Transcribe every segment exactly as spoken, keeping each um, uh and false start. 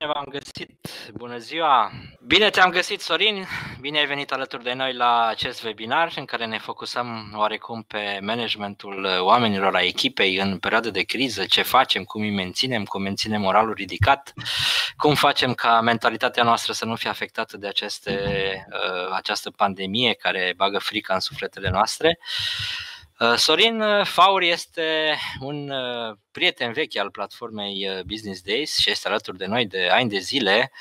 Bine v-am găsit! Bună ziua! Bine te-am găsit, Sorin! Bine ai venit alături de noi la acest webinar în care ne focusăm oarecum pe managementul oamenilor, a echipei în perioada de criză, ce facem, cum îi menținem, cum menținem moralul ridicat, cum facem ca mentalitatea noastră să nu fie afectată de aceste, această pandemie care bagă frica în sufletele noastre. Sorin Faur este un prieten vechi al platformei Business Days și este alături de noi de ani de zile.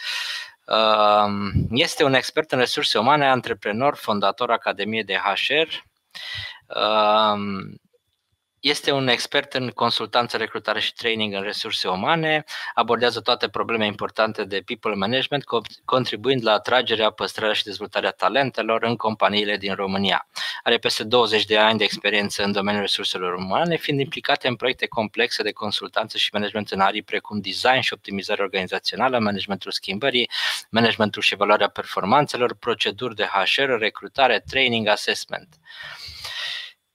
Este un expert în resurse umane, antreprenor, fondator Academiei de H R. Este un expert în consultanță, recrutare și training în resurse umane, abordează toate probleme importante de people management, contribuind la atragerea, păstrarea și dezvoltarea talentelor în companiile din România. Are peste douăzeci de ani de experiență în domeniul resurselor umane, fiind implicate în proiecte complexe de consultanță și management în arii precum design și optimizare organizațională, managementul schimbării, managementul și evaluarea performanțelor, proceduri de H R, recrutare, training, assessment.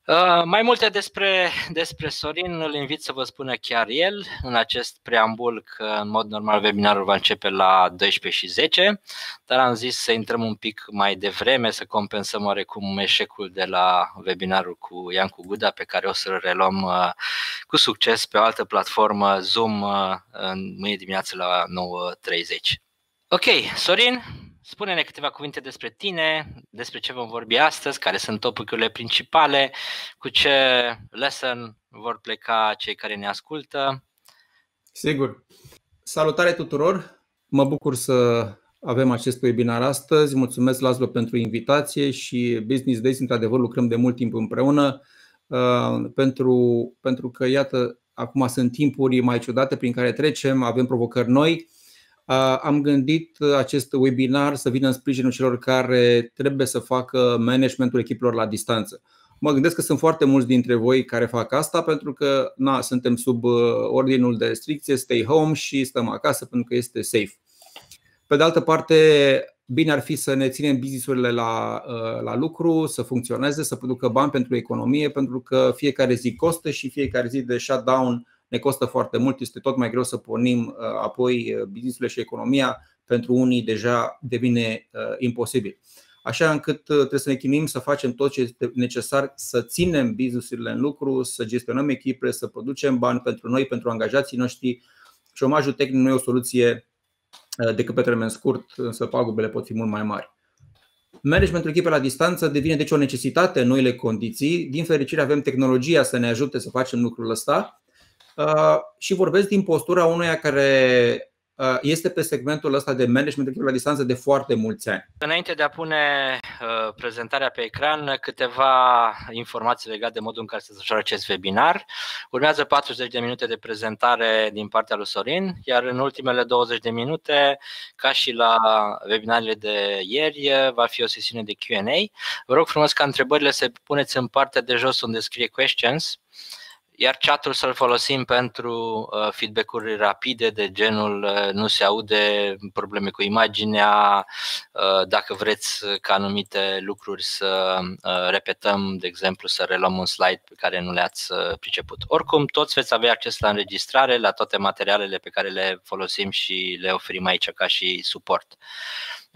Uh, mai multe despre, despre Sorin îl invit să vă spună chiar el în acest preambul, că în mod normal webinarul va începe la douăsprezece și zece, dar am zis să intrăm un pic mai devreme să compensăm oarecum eșecul de la webinarul cu Ian Cuguda, pe care o să-l reluăm uh, cu succes pe o altă platformă, Zoom, uh, în mâine dimineață la nouă și treizeci. Ok, Sorin, spune-ne câteva cuvinte despre tine, despre ce vom vorbi astăzi, care sunt topicurile principale, cu ce lesson vor pleca cei care ne ascultă. Sigur. Salutare tuturor! Mă bucur să avem acest webinar astăzi. Mulțumesc, Laszlo, pentru invitație și Business Days, într-adevăr, lucrăm de mult timp împreună, pentru, pentru că, iată, acum sunt timpuri mai ciudate prin care trecem, avem provocări noi. Am gândit acest webinar să vină în sprijinul celor care trebuie să facă managementul echipelor la distanță. Mă gândesc că sunt foarte mulți dintre voi care fac asta, pentru că na, suntem sub ordinul de restricție, stay home și stăm acasă pentru că este safe. Pe de altă parte, bine ar fi să ne ținem business-urile la, la lucru, să funcționeze, să producă bani pentru economie, pentru că fiecare zi costă și fiecare zi de shutdown ne costă foarte mult, este tot mai greu să pornim apoi business-urile și economia. Pentru unii deja devine imposibil. Așa încât trebuie să ne chinuim să facem tot ce este necesar, să ținem business-urile în lucru, să gestionăm echipe, să producem bani pentru noi, pentru angajații noștri. Șomajul tehnic nu e o soluție decât pe termen scurt, însă pagubele pot fi mult mai mari. Managementul echipei la distanță devine deci o necesitate în noile condiții. Din fericire avem tehnologia să ne ajute să facem lucrul ăsta. Și vorbesc din postura unuia care este pe segmentul ăsta de management la distanță de foarte mulți ani. Înainte de a pune prezentarea pe ecran, câteva informații legate de modul în care se desfășoară acest webinar. Urmează patruzeci de minute de prezentare din partea lui Sorin, iar în ultimele douăzeci de minute, ca și la webinarele de ieri, va fi o sesiune de Q and A. Vă rog frumos ca întrebările să puneți în partea de jos unde scrie questions, iar chat-ul să-l folosim pentru feedback-uri rapide de genul nu se aude, probleme cu imaginea, dacă vreți ca anumite lucruri să repetăm, de exemplu să reluăm un slide pe care nu le-ați priceput. Oricum, toți veți avea acces la înregistrare, la toate materialele pe care le folosim și le oferim aici ca și suport.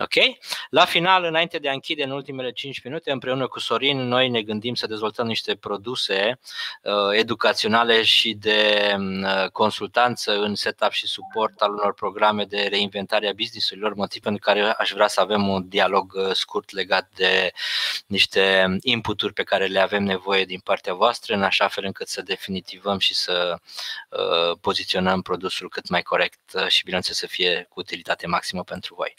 Okay. La final, înainte de a închide în ultimele cinci minute, împreună cu Sorin, noi ne gândim să dezvoltăm niște produse uh, educaționale și de uh, consultanță în setup și suport al unor programe de reinventare a business-urilor, motiv pentru care aș vrea să avem un dialog scurt legat de niște input-uri pe care le avem nevoie din partea voastră, în așa fel încât să definitivăm și să uh, poziționăm produsul cât mai corect și, bineînțeles, să fie cu utilitate maximă pentru voi.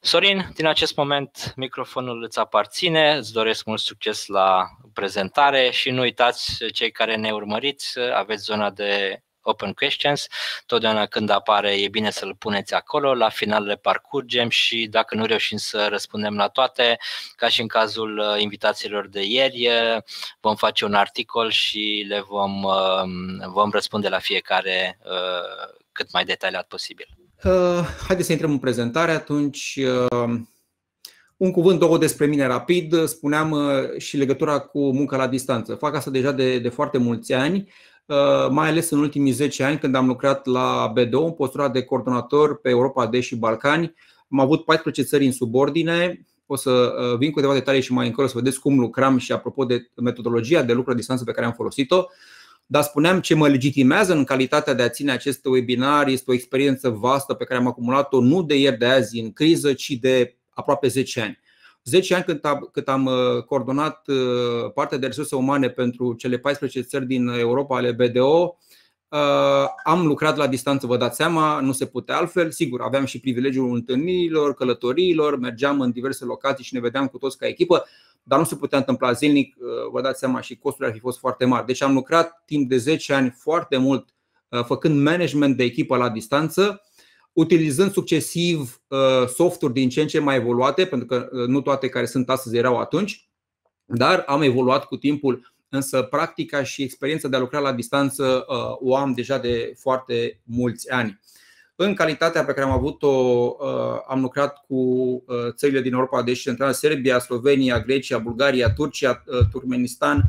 Sorin, din acest moment microfonul îți aparține, îți doresc mult succes la prezentare și nu uitați, cei care ne urmăriți, aveți zona de open questions, totdeauna când apare e bine să-l puneți acolo, la final le parcurgem și dacă nu reușim să răspundem la toate, ca și în cazul invitațiilor de ieri, vom face un articol și le vom, vom răspunde la fiecare cât mai detaliat posibil. Haideți să intrăm în prezentare atunci. Un cuvânt, două despre mine rapid. Spuneam și legătura cu munca la distanță. Fac asta deja de, de foarte mulți ani. mai ales în ultimii zece ani, când am lucrat la B D O, în postura de coordonator pe Europa de Est și Balcani. Am avut paisprezece țări în subordine. O să vin cu câteva detalii și mai încolo să vedeți cum lucram și apropo de metodologia de lucru la distanță pe care am folosit-o. Dar spuneam, ce mă legitimează în calitatea de a ține acest webinar este o experiență vastă pe care am acumulat-o nu de ieri de azi în criză, ci de aproape zece ani. zece ani cât am coordonat partea de resurse umane pentru cele paisprezece țări din Europa ale B D O, am lucrat la distanță, vă dați seama, nu se putea altfel. Sigur, aveam și privilegiul întâlnirilor, călătoriilor, mergeam în diverse locații și ne vedeam cu toți ca echipă, dar nu se putea întâmpla zilnic, vă dați seama, și costurile ar fi fost foarte mari. Deci am lucrat timp de zece ani foarte mult făcând management de echipă la distanță, utilizând succesiv softuri din ce în ce mai evoluate, pentru că nu toate care sunt astăzi erau atunci, dar am evoluat cu timpul. Însă practica și experiența de a lucra la distanță o am deja de foarte mulți ani. În calitatea pe care am avut-o, am lucrat cu țările din Europa de Est și Centrală, Serbia, Slovenia, Grecia, Bulgaria, Turcia, Turkmenistan,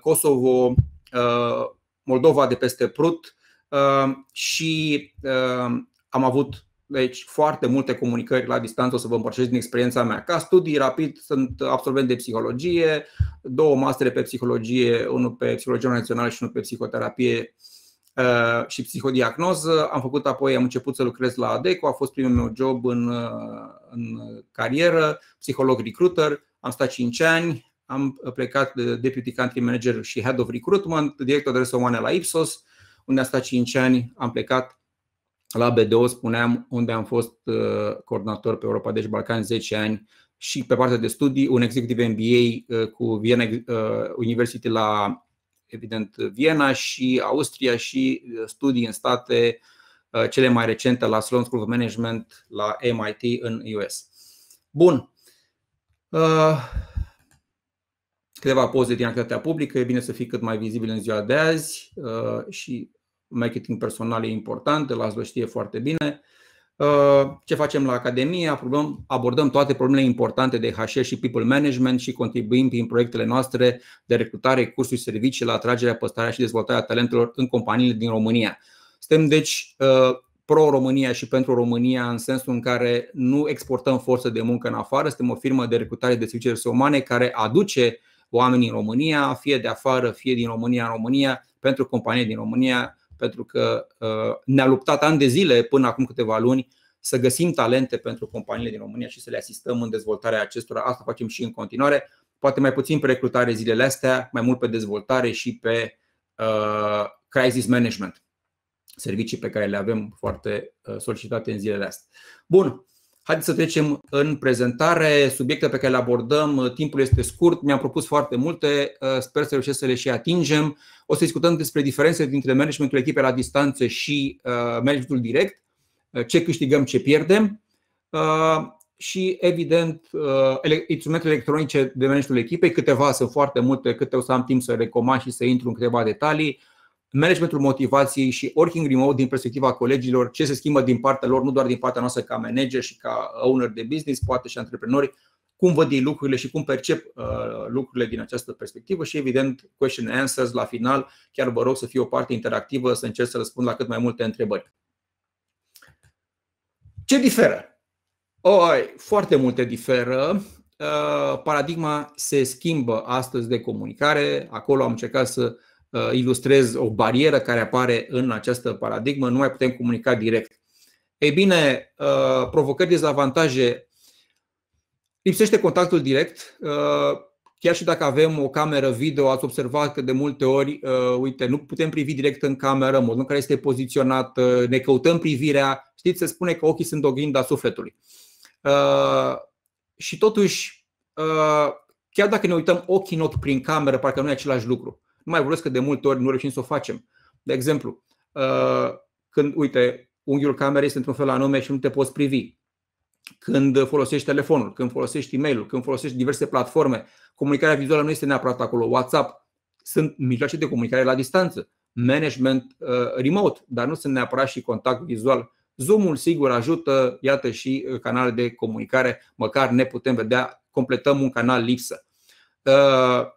Kosovo, Moldova de peste Prut. Și am avut, deci, foarte multe comunicări la distanță. O să vă împărtășesc din experiența mea. Ca studii, rapid, sunt absolvent de psihologie, două mastere pe psihologie, unul pe psihologie națională și unul pe psihoterapie și psihodiagnoză. Am făcut apoi, am început să lucrez la Adecco, a fost primul meu job în, în carieră, psiholog recruiter. Am stat cinci ani, am plecat de deputy country manager și head of recruitment, director de resurse umane la Ipsos, unde am stat cinci ani, am plecat la B D O, spuneam, unde am fost coordonator pe Europa de Est și Balcani zece ani și pe partea de studii, un executive M B A cu Vienna University la, evident, Viena și Austria și studii în state, cele mai recente la Sloan School of Management la M I T în U S. Bun. Câteva poze din activitatea publică, e bine să fii cât mai vizibil în ziua de azi și marketing personal e important, Laszlo știe foarte bine. Ce facem la Academia? Abordăm toate problemele importante de H R și people management și contribuim prin proiectele noastre de recrutare, cursuri, servicii la atragerea, păstrarea și dezvoltarea talentelor în companiile din România. Suntem deci pro-România și pentru România, în sensul în care nu exportăm forță de muncă în afară. Suntem o firmă de recrutare de servicii umane care aduce oamenii în România, fie de afară, fie din România în România, pentru companii din România. Pentru că ne-a luptat ani de zile, până acum câteva luni, să găsim talente pentru companiile din România și să le asistăm în dezvoltarea acestora. Asta facem și în continuare, poate mai puțin pe recrutare zilele astea, mai mult pe dezvoltare și pe uh, crisis management, servicii pe care le avem foarte solicitate în zilele astea. Bun, haideți să trecem în prezentare. Subiecte pe care le abordăm, timpul este scurt, mi-am propus foarte multe, sper să reușesc să le și atingem. O să discutăm despre diferențele dintre managementul echipei la distanță și managementul direct, ce câștigăm, ce pierdem și, evident, instrumentele electronice de managementul echipei. Câteva sunt foarte multe, câte o să am timp să recomand și să intru în câteva detalii. Managementul motivației și working remote din perspectiva colegilor, ce se schimbă din partea lor, nu doar din partea noastră ca manager și ca owner de business, poate și antreprenori, cum văd ei lucrurile și cum percep uh, lucrurile din această perspectivă și, evident, question and answers la final. Chiar vă rog să fie o parte interactivă, să încerc să răspund la cât mai multe întrebări. Ce diferă? Oi, foarte multe diferă. Uh, paradigma se schimbă astăzi de comunicare. Acolo am încercat să ilustrez o barieră care apare în această paradigmă, nu mai putem comunica direct. Ei bine, provocări, dezavantaje, lipsește contactul direct. Chiar și dacă avem o cameră video, ați observat că de multe ori, uite, nu putem privi direct în cameră, modul în care este poziționat, ne căutăm privirea. Știți, se spune că ochii sunt oglinda sufletului. Și totuși, chiar dacă ne uităm ochii în ochi prin cameră, parcă nu e același lucru. Nu mai vorbesc că de multe ori nu reușim să o facem. De exemplu, când, uite, unghiul camerei este într-un fel anume și nu te poți privi. Când folosești telefonul, când folosești e-mail-ul, când folosești diverse platforme, comunicarea vizuală nu este neapărat acolo. WhatsApp, sunt mijloace de comunicare la distanță, management remote, dar nu sunt neapărat și contact vizual. Zoom-ul, sigur, ajută, iată, și canale de comunicare, măcar ne putem vedea, completăm un canal lipsă.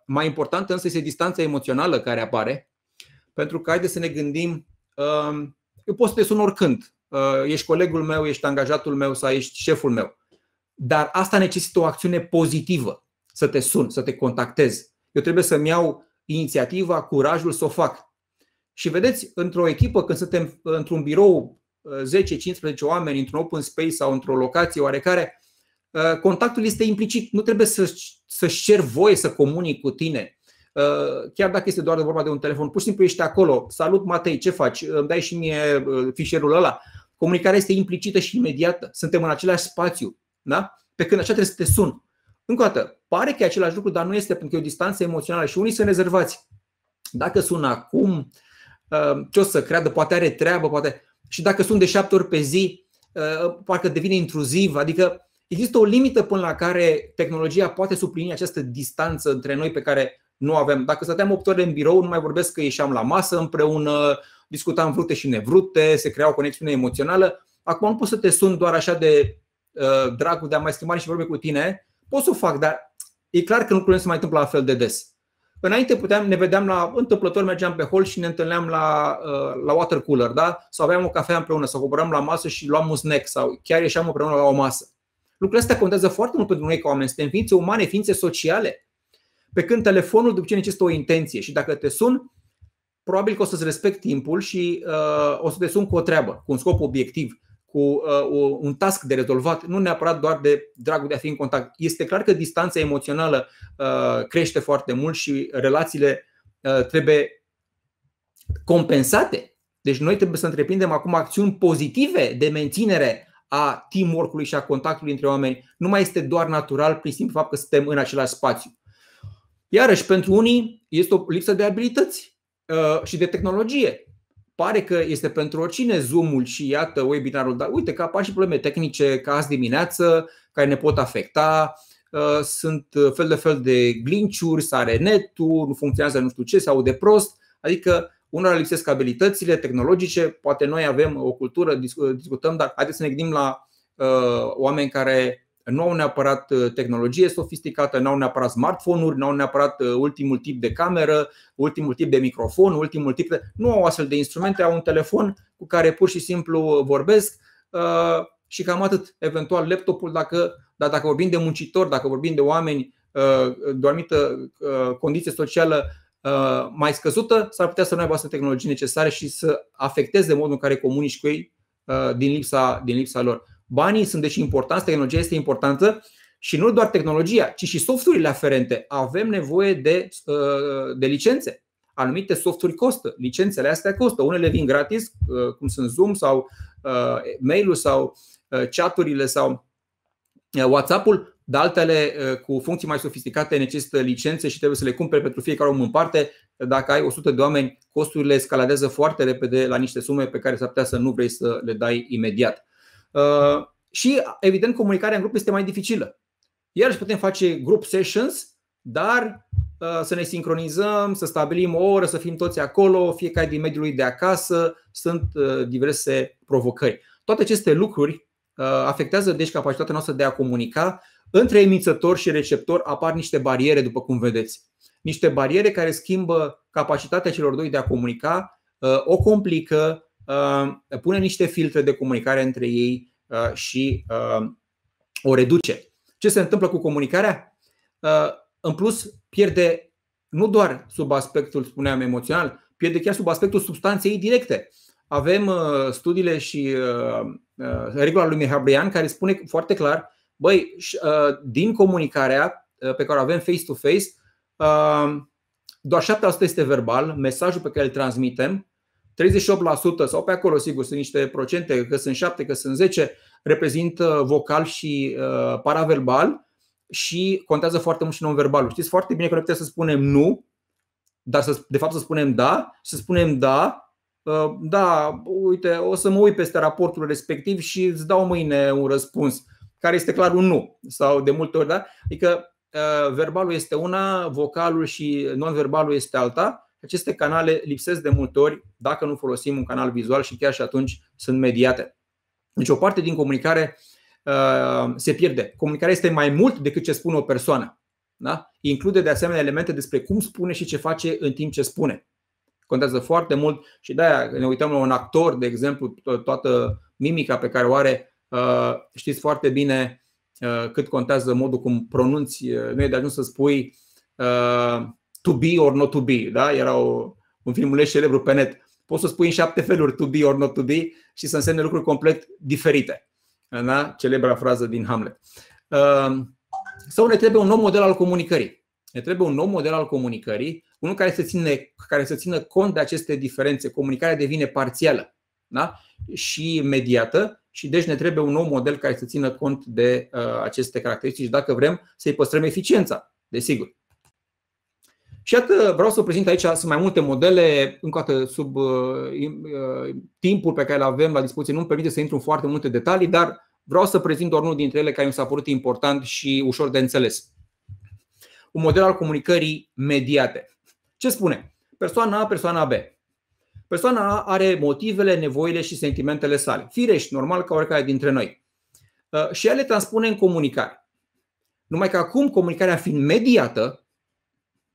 Mai important însă este distanța emoțională care apare, Pentru că haideți să ne gândim, eu pot să te sun oricând, ești colegul meu, ești angajatul meu sau ești șeful meu. Dar asta necesită o acțiune pozitivă, să te sun, să te contactez. Eu trebuie să-mi iau inițiativa, curajul să o fac. Și vedeți, într-o echipă, când suntem într-un birou zece cincisprezece oameni, într-un open space sau într-o locație oarecare, contactul este implicit. Nu trebuie să-și cer voie să comunici cu tine, chiar dacă este doar de vorba de un telefon. Pur și simplu ești acolo. Salut, Matei, ce faci? Îmi dai și mie fișierul ăla. Comunicarea este implicită și imediată. Suntem în același spațiu, da? Pe când așa trebuie să te sun. Încă o dată, pare că e același lucru, dar nu este, pentru că e o distanță emoțională și unii sunt rezervați. Dacă sun acum, ce o să creadă? Poate are treabă, poate. Și dacă sunt de șapte ori pe zi, parcă devine intruziv. Adică există o limită până la care tehnologia poate suplini această distanță între noi pe care nu avem. Dacă stăteam opt ore în birou, nu mai vorbesc că ieșeam la masă împreună, discutam vrute și nevrute, se crea o conexiune emoțională. Acum nu pot să te sun doar așa de uh, dragul de a mai schimba și vorbe cu tine. Pot să o fac, dar e clar că lucrurile nu se mai întâmplă la fel de des. Înainte puteam, ne vedeam la întâmplător, mergeam pe hol și ne întâlneam la, la water cooler, da? Sau aveam o cafea împreună, sau coboram la masă și luam un snack, sau chiar ieșeam împreună la o masă. Lucrurile astea contează foarte mult pentru noi ca oameni. Suntem ființe umane, ființe sociale. Pe când telefonul de obicei necesită o intenție și dacă te sun, probabil că o să-ți respect timpul și uh, o să te sun cu o treabă, cu un scop obiectiv, cu uh, un task de rezolvat, nu neapărat doar de dragul de a fi în contact. Este clar că distanța emoțională uh, crește foarte mult și relațiile uh, trebuie compensate. Deci noi trebuie să întreprindem acum acțiuni pozitive de menținere a teamwork-ului și a contactului între oameni. Nu mai este doar natural prin simplu fapt că suntem în același spațiu. Iarăși, pentru unii este o lipsă de abilități uh, și de tehnologie. Pare că este pentru oricine Zoom-ul și iată webinarul, dar uite că apar și probleme tehnice ca azi dimineață, care ne pot afecta. Sunt fel de fel de glitch-uri, sare netul, nu funcționează nu știu ce, se aude prost. Adică unora lipsesc abilitățile tehnologice, poate noi avem o cultură, discutăm, dar haideți să ne gândim la oameni care nu au neapărat tehnologie sofisticată, nu au neapărat smartphone-uri, nu au neapărat ultimul tip de cameră, ultimul tip de microfon, ultimul tip de... Nu au astfel de instrumente, au un telefon cu care pur și simplu vorbesc și cam atât. Eventual laptopul, dacă, dar dacă vorbim de muncitori, dacă vorbim de oameni de o anumită condiție socială mai scăzută, s-ar putea să nu aibă astfel tehnologii necesare și să afecteze modul în care comunici cu ei din lipsa, din lipsa lor. Banii sunt deci importanți, tehnologia este importantă și nu doar tehnologia, ci și softurile aferente. Avem nevoie de, de licențe. Anumite softuri costă, licențele astea costă. Unele vin gratis, cum sunt Zoom sau mail-ul sau chat-urile sau WhatsApp-ul, dar altele cu funcții mai sofisticate necesită licențe și trebuie să le cumperi pentru fiecare om în parte. Dacă ai o sută de oameni, costurile escaladează foarte repede la niște sume pe care s-ar putea să nu vrei să le dai imediat. Uh, și evident comunicarea în grup este mai dificilă. Iarăși putem face group sessions, dar uh, să ne sincronizăm, să stabilim o oră, să fim toți acolo, fiecare din mediul lui de acasă. Sunt uh, diverse provocări. Toate aceste lucruri uh, afectează deci capacitatea noastră de a comunica. Între emițător și receptor apar niște bariere, după cum vedeți. Niște bariere care schimbă capacitatea celor doi de a comunica, uh, o complică, pune niște filtre de comunicare între ei și o reduce. Ce se întâmplă cu comunicarea? În plus, pierde nu doar sub aspectul, spuneam, emoțional, pierde chiar sub aspectul substanței directe. Avem studiile și regula lui Mihabrian care spune foarte clar, băi, din comunicarea pe care o avem face-to-face, doar șapte la sută este verbal, mesajul pe care îl transmitem, treizeci și opt la sută sau pe acolo, sigur, sunt niște procente, că sunt șapte, că sunt zece, reprezintă vocal și uh, paraverbal și contează foarte mult și non-verbalul. Știți foarte bine că noi putem să spunem nu, dar să, de fapt să spunem da, să spunem da, uh, da, uite, o să mă uit peste raportul respectiv și îți dau mâine un răspuns, care este clar un nu sau de multe ori da. Adică uh, verbalul este una, vocalul și non-verbalul este alta. Aceste canale lipsesc de multe ori dacă nu folosim un canal vizual și chiar și atunci sunt mediate. Deci o parte din comunicare uh, se pierde. Comunicarea este mai mult decât ce spune o persoană. Da? Include de asemenea elemente despre cum spune și ce face în timp ce spune. Contează foarte mult și de-aia ne uităm la un actor, de exemplu, toată mimica pe care o are, știți foarte bine cât contează modul cum pronunți. Nu e de ajuns să spui to be or not to be, da? Era o, un filmuleț celebru pe net. Poți să spui în șapte feluri to be or not to be și să însemne lucruri complet diferite, da? Celebra frază din Hamlet. Sau ne trebuie un nou model al comunicării. Ne trebuie un nou model al comunicării, unul care să ține, care să țină cont de aceste diferențe. Comunicarea devine parțială, da? Și mediată, și deci ne trebuie un nou model care să țină cont de uh, aceste caracteristici, dacă vrem să-i păstrăm eficiența, desigur. Și iată, vreau să prezint aici, sunt mai multe modele, încă o dată sub uh, uh, timpul pe care îl avem la dispoziție nu îmi permite să intru în foarte multe detalii, dar vreau să prezint doar unul dintre ele care mi s-a părut important și ușor de înțeles. Un model al comunicării mediate. Ce spune? Persoana A, persoana B. Persoana A are motivele, nevoile și sentimentele sale. Firești, normal, ca oricare dintre noi. Și ele transpune în comunicare. Numai că acum comunicarea fiind mediată,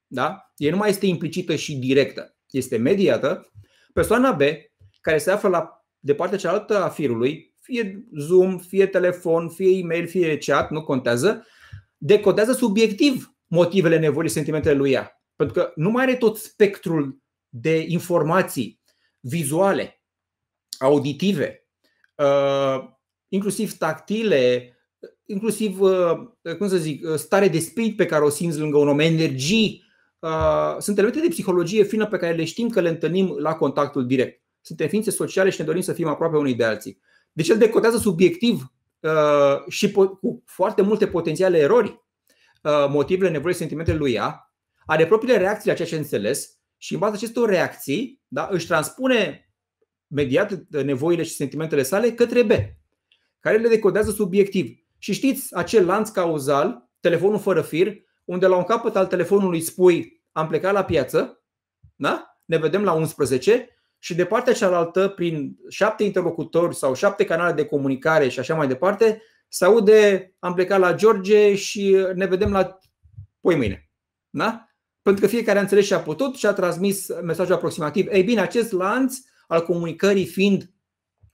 da? Ea nu mai este implicită și directă. Este mediată. Persoana B, care se află la, de partea cealaltă a firului, fie Zoom, fie telefon, fie e-mail, fie chat, nu contează, decodează subiectiv motivele, nevoile, sentimentele lui ea. Pentru că nu mai are tot spectrul de informații vizuale, auditive, inclusiv tactile, inclusiv, cum să zic, stare de spirit pe care o simți lângă un om, energii. Sunt elemente de psihologie fină pe care le știm că le întâlnim la contactul direct. Suntem ființe sociale și ne dorim să fim aproape unii de alții. Deci el decodează subiectiv și cu foarte multe potențiale erori motivele, nevoile, sentimentele lui ea, are propriile reacții la ceea ce a înțeles și în baza acestor reacții, da, își transpune mediat nevoile și sentimentele sale către B, care le decodează subiectiv. Și știți acel lanț cauzal, telefonul fără fir, unde la un capăt al telefonului spui am plecat la piață, da? Ne vedem la unsprezece, și de partea cealaltă, prin șapte interlocutori sau șapte canale de comunicare și așa mai departe, se aude am plecat la George și ne vedem la poi mâine, da? Pentru că fiecare a înțeles și a putut și a transmis mesajul aproximativ. Ei bine, acest lanț al comunicării fiind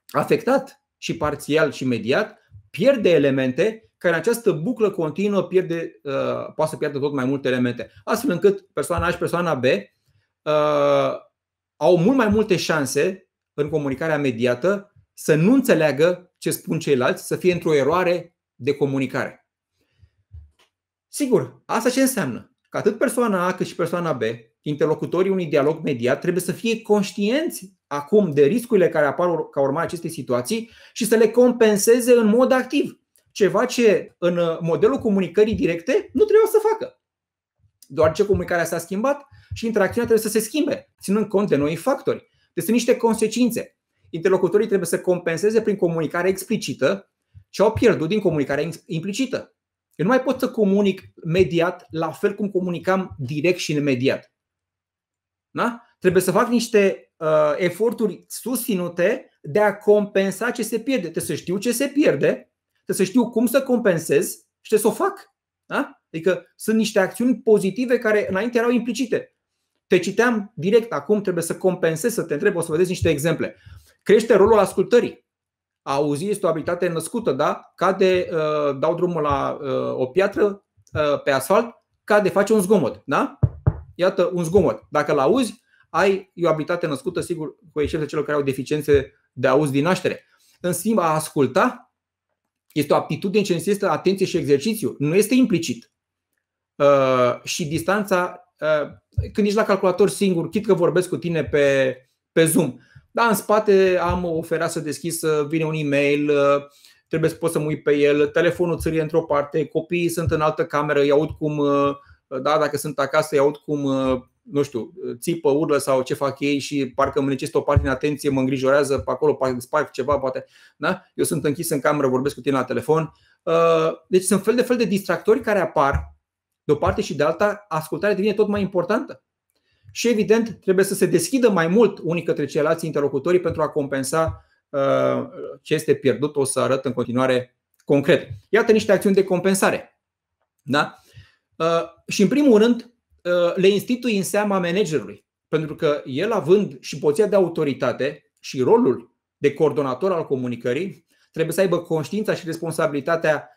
afectat și parțial și mediat, pierde elemente care în această buclă continuă pierde, uh, poate să pierdă tot mai multe elemente. Astfel încât persoana A și persoana B uh, au mult mai multe șanse în comunicarea mediată să nu înțeleagă ce spun ceilalți, să fie într-o eroare de comunicare. Sigur, asta ce înseamnă? Că atât persoana A cât și persoana B, interlocutorii unui dialog mediat, trebuie să fie conștienți acum de riscurile care apar ca urmare a acestei situații și să le compenseze în mod activ. Ceva ce în modelul comunicării directe nu trebuie să facă. Doar ce comunicarea s-a schimbat și interacțiunea trebuie să se schimbe, ținând cont de noi factori. Deci sunt niște consecințe. Interlocutorii trebuie să compenseze prin comunicare explicită ce au pierdut din comunicarea implicită. Eu nu mai pot să comunic mediat la fel cum comunicam direct și imediat. Da? Trebuie să fac niște uh, eforturi susținute de a compensa ce se pierde. Trebuie să știu ce se pierde, trebuie să știu cum să compensez și trebuie să o fac. Da? Adică sunt niște acțiuni pozitive care înainte erau implicite. Te citeam direct, acum trebuie să compensez, să te întreb, o să vedeți niște exemple. Crește rolul ascultării. A auzi este o abilitate născută, da? Cade, uh, dau drumul la uh, o piatră uh, pe asfalt, cade, face un zgomot, da? Iată, un zgomot. Dacă îl auzi, ai o abilitate născută, sigur, cu excepția celor care au deficiențe de auz din naștere. În schimb, a asculta este o aptitudine ce necesită atenție și exercițiu. Nu este implicit. Uh, și distanța, uh, când ești la calculator singur, chit că vorbesc cu tine pe, pe Zoom, da, în spate am o fereastră deschisă, vine un e-mail, trebuie să pot să mă uit pe el, telefonul țârie într-o parte, copiii sunt în altă cameră, îi aud cum, da, dacă sunt acasă, îi aud cum, nu știu, țipă, urlă sau ce fac ei și parcă îmi necesită o parte din atenție, mă îngrijorează pe acolo, parcă sparg ceva, poate, da? Eu sunt închis în cameră, vorbesc cu tine la telefon. Deci sunt fel de fel de distractori care apar de o parte și de alta, ascultarea devine tot mai importantă. Și evident trebuie să se deschidă mai mult unii către ceilalți interlocutorii pentru a compensa uh, ce este pierdut. O să arăt în continuare concret. Iată niște acțiuni de compensare, da? uh, Și în primul rând uh, le institui în seama managerului. Pentru că el, având și poziția de autoritate și rolul de coordonator al comunicării, trebuie să aibă conștiința și responsabilitatea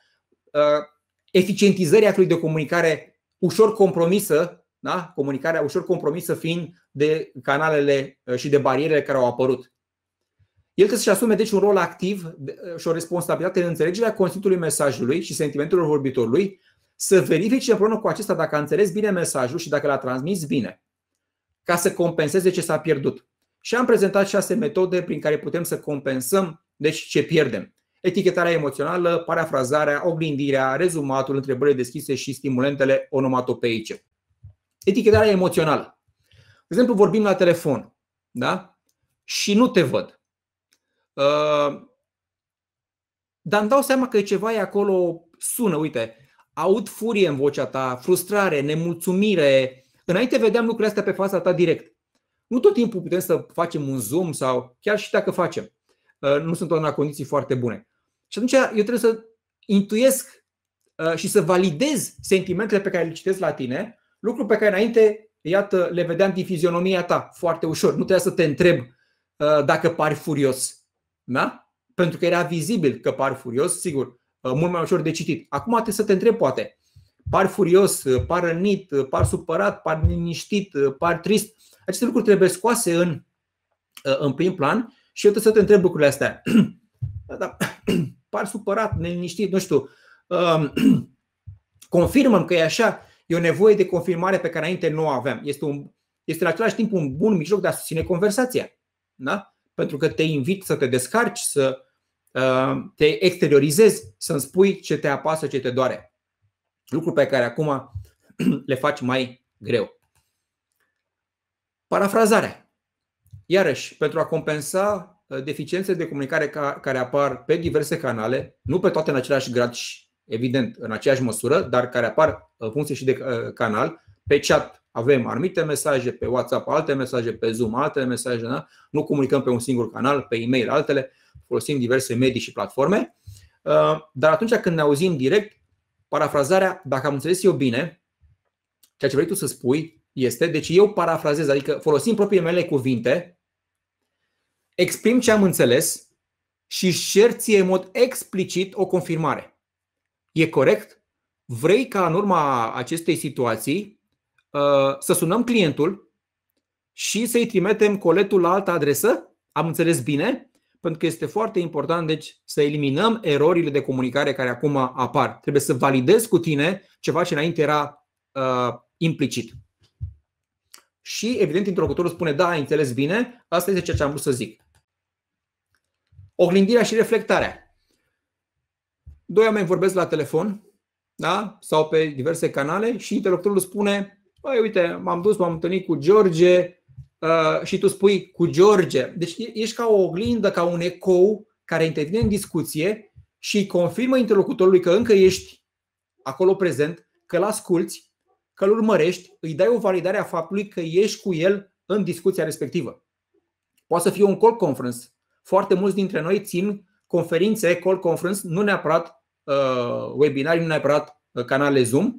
eficientizării actului de comunicare ușor compromisă, da? Comunicarea ușor compromisă fiind de canalele și de barierele care au apărut. El trebuie să-și asume deci un rol activ și o responsabilitate în înțelegerea conținutului mesajului și sentimentelor vorbitorului, să verifice împreună cu acesta dacă a înțeles bine mesajul și dacă l-a transmis bine, ca să compenseze ce s-a pierdut. Și am prezentat șase metode prin care putem să compensăm deci ce pierdem: etichetarea emoțională, parafrazarea, oglindirea, rezumatul, întrebările deschise și stimulentele onomatopeice. Etichetarea emoțională. De exemplu, vorbim la telefon, da? Și nu te văd. Uh, dar îmi dau seama că ceva e acolo, sună, uite, aud furie în vocea ta, frustrare, nemulțumire. Înainte vedeam lucrurile astea pe fața ta direct. Nu tot timpul putem să facem un zoom sau chiar și dacă facem, nu sunt în condiții foarte bune. Și atunci eu trebuie să intuiesc și să validez sentimentele pe care le citesc la tine, lucruri pe care înainte, iată, le vedeam din fizionomia ta foarte ușor. Nu trebuia să te întreb dacă pari furios, da? Pentru că era vizibil că pari furios, sigur, mult mai ușor de citit. Acum trebuie să te întreb poate: par furios, par rănit, par supărat, par liniștit, par trist. Aceste lucruri trebuie scoase în, în prim plan și eu trebuie să te întreb lucrurile astea. Da, da. Par supărat, neliniștit, nu știu. Confirmăm că e așa. E o nevoie de confirmare pe care înainte nu o aveam. Este, un, este în același timp un bun mijloc de a susține conversația. Da? Pentru că te invit să te descarci, să te exteriorizezi, să-mi spui ce te apasă, ce te doare. Lucruri pe care acum le faci mai greu. Parafrazarea. Iarăși, pentru a compensa deficiențele de comunicare care apar pe diverse canale, nu pe toate în același grad și, evident, în aceeași măsură, dar care apar în funcție și de canal. Pe chat avem anumite mesaje, pe WhatsApp alte mesaje, pe Zoom alte mesaje, da? Nu comunicăm pe un singur canal, pe e-mail altele, folosim diverse medii și platforme. Dar atunci când ne auzim direct, parafrazarea, dacă am înțeles eu bine, ceea ce vrei tu să spui este, deci eu parafrazez, adică folosim propriile mele cuvinte, exprim ce am înțeles și share ție în mod explicit o confirmare. E corect? Vrei ca în urma acestei situații să sunăm clientul și să-i trimitem coletul la altă adresă? Am înțeles bine? Pentru că este foarte important, deci, să eliminăm erorile de comunicare care acum apar. Trebuie să validezi cu tine ceva ce înainte era uh, implicit. Și, evident, interlocutorul spune: da, ai înțeles bine, asta este ceea ce am vrut să zic. Oglindirea și reflectarea. Doi oameni vorbesc la telefon, da? Sau pe diverse canale și interlocutorul spune: băi, uite, m-am dus, m-am întâlnit cu George. Uh, și tu spui cu George. Deci ești ca o oglindă, ca un ecou care intervine în discuție și confirmă interlocutorului că încă ești acolo prezent, că îl asculți, că îl urmărești, îi dai o validare a faptului că ești cu el în discuția respectivă. Poate să fie un call conference. Foarte mulți dintre noi țin conferințe, call conference, nu neapărat uh, webinarii, nu neapărat uh, canale Zoom.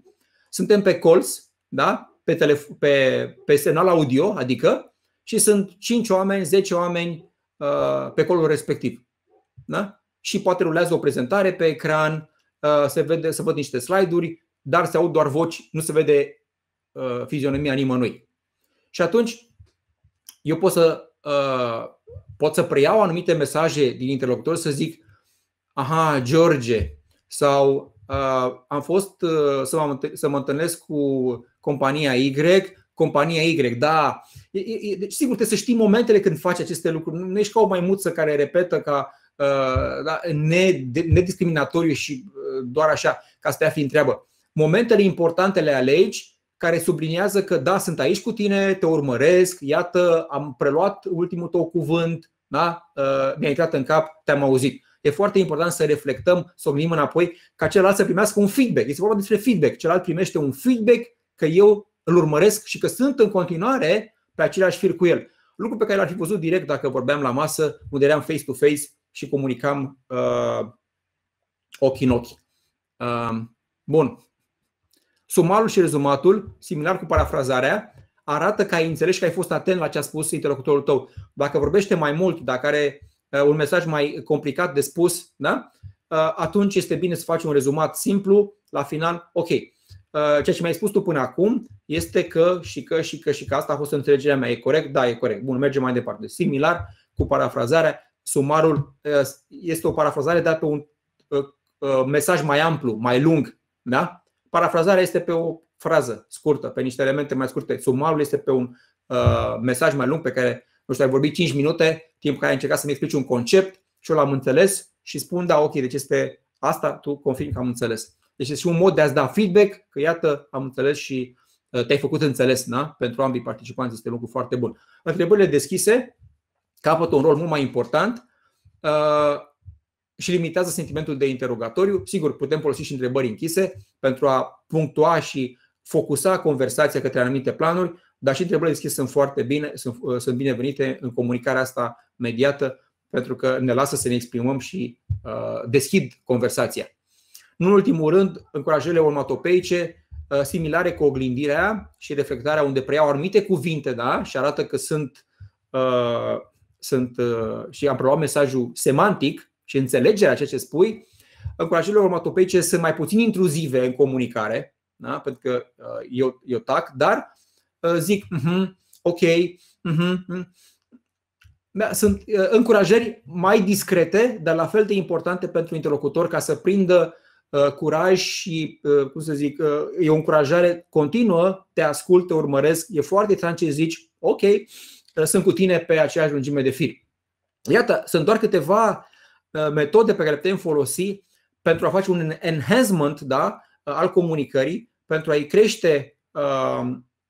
Suntem pe calls, da? pe, telefo- pe, pe semnal audio, adică. Și sunt cinci oameni, zece oameni uh, pe colul respectiv, da? Și poate rulează o prezentare pe ecran, uh, se, vede, se văd niște slide-uri, dar se aud doar voci, nu se vede uh, fizionomia nimănui. Și atunci eu pot să, uh, pot să preiau anumite mesaje din interlocutor, să zic: aha, George, sau uh, am fost uh, să, mă, să mă întâlnesc cu compania Y, compania Y, da. Deci, sigur, trebuie să știi momentele când faci aceste lucruri. Nu ești ca o maimuță care repetă ca da, nediscriminatoriu și doar așa, ca să te afli în treabă. Momentele importante le alegi, care subliniază că da, sunt aici cu tine, te urmăresc, iată, am preluat ultimul tău cuvânt, da? Mi-a intrat în cap, te-am auzit. E foarte important să reflectăm, să gândim înapoi, ca celălalt să primească un feedback. Este vorba despre feedback. Celălalt primește un feedback că eu îl urmăresc și că sunt în continuare pe același fir cu el. Lucru pe care l-ar fi văzut direct dacă vorbeam la masă, unde eram face-to-face și comunicam uh, ochi în ochi. Uh, bun. Sumarul și rezumatul, similar cu parafrazarea, arată că ai înțeles și că ai fost atent la ce a spus interlocutorul tău. Dacă vorbește mai mult, dacă are un mesaj mai complicat de spus, da? Atunci este bine să faci un rezumat simplu la final. Ok, ceea ce mi-ai spus tu până acum este că și că și că și că asta a fost înțelegerea mea. E corect? Da, e corect. Bun, mergem mai departe. Similar cu parafrazarea, sumarul este o parafrazare, dar pe un mesaj mai amplu, mai lung, da? Parafrazarea este pe o frază scurtă, pe niște elemente mai scurte. Sumarul este pe un uh, mesaj mai lung pe care, nu știu, ai vorbit cinci minute, timp care ai încercat să-mi explici un concept și eu l-am înțeles și spun, da, ok, deci este asta, tu confirmi că am înțeles. Deci este și un mod de a-ți da feedback, că iată, am înțeles și uh, te-ai făcut înțeles, na? Pentru ambii participanți este un lucru foarte bun. Întrebările deschise capătă un rol mult mai important uh, și limitează sentimentul de interogatoriu. Sigur, putem folosi și întrebări închise pentru a punctua și focusa conversația către anumite planuri, dar și întrebările deschise sunt foarte bine, sunt, sunt binevenite în comunicarea asta mediată, pentru că ne lasă să ne exprimăm și uh, deschid conversația. Nu în ultimul rând, încurajările onomatopeice, uh, similare cu oglindirea și reflectarea, unde preiau anumite cuvinte, da, și arată că sunt, uh, sunt uh, și am preluat mesajul semantic și înțelegerea ceea ce spui. Încurajările onomatopeice sunt mai puțin intruzive în comunicare. Da? Pentru că uh, eu, eu tac, dar uh, zic, uh-huh, ok, uh-huh, uh-huh. Da, sunt uh, încurajări mai discrete, dar la fel de importante pentru interlocutor, ca să prindă uh, curaj și, uh, cum să zic, uh, e o încurajare continuă, te ascult, te urmăresc, e foarte tran ce zici, ok, uh, sunt cu tine pe aceeași lungime de fir. Iată, sunt doar câteva uh, metode pe care le putem folosi pentru a face un enhancement, da, al comunicării, pentru a-i crește uh,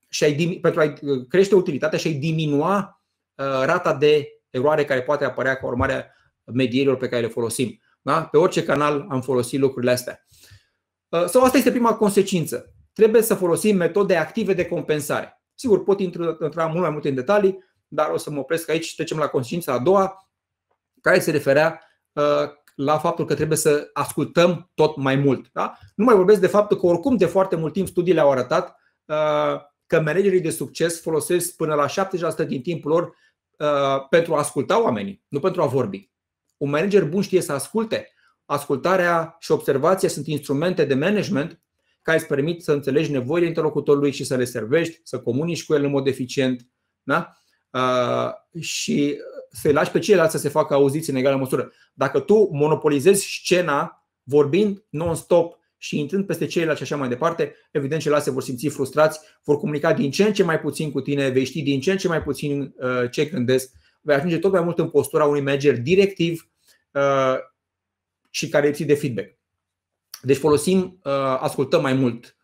și a-i, pentru a-i crește utilitatea și a-i diminua uh, rata de eroare care poate apărea ca urmare a medierilor pe care le folosim. Da? Pe orice canal am folosit lucrurile astea. Uh, sau asta este prima consecință. Trebuie să folosim metode active de compensare. Sigur, pot intra, intra mult mai multe în detalii, dar o să mă opresc aici și trecem la consecința a doua, care se referea uh, la faptul că trebuie să ascultăm tot mai mult. Da? Nu mai vorbesc de faptul că oricum de foarte mult timp studiile au arătat uh, că managerii de succes folosesc până la șaptezeci la sută din timpul lor uh, pentru a asculta oamenii, nu pentru a vorbi. Un manager bun știe să asculte. Ascultarea și observația sunt instrumente de management care îți permit să înțelegi nevoile interlocutorului și să le servești, să comunici cu el în mod eficient, da? uh, și să-i lași pe ceilalți să se facă auziți în egală măsură. Dacă tu monopolizezi scena vorbind non-stop și intrând peste ceilalți și așa mai departe, evident ceilalți se vor simți frustrați, vor comunica din ce în ce mai puțin cu tine, vei ști din ce în ce mai puțin ce gândesc, vei ajunge tot mai mult în postura unui manager directiv și care ții de feedback. Deci folosim, ascultăm mai mult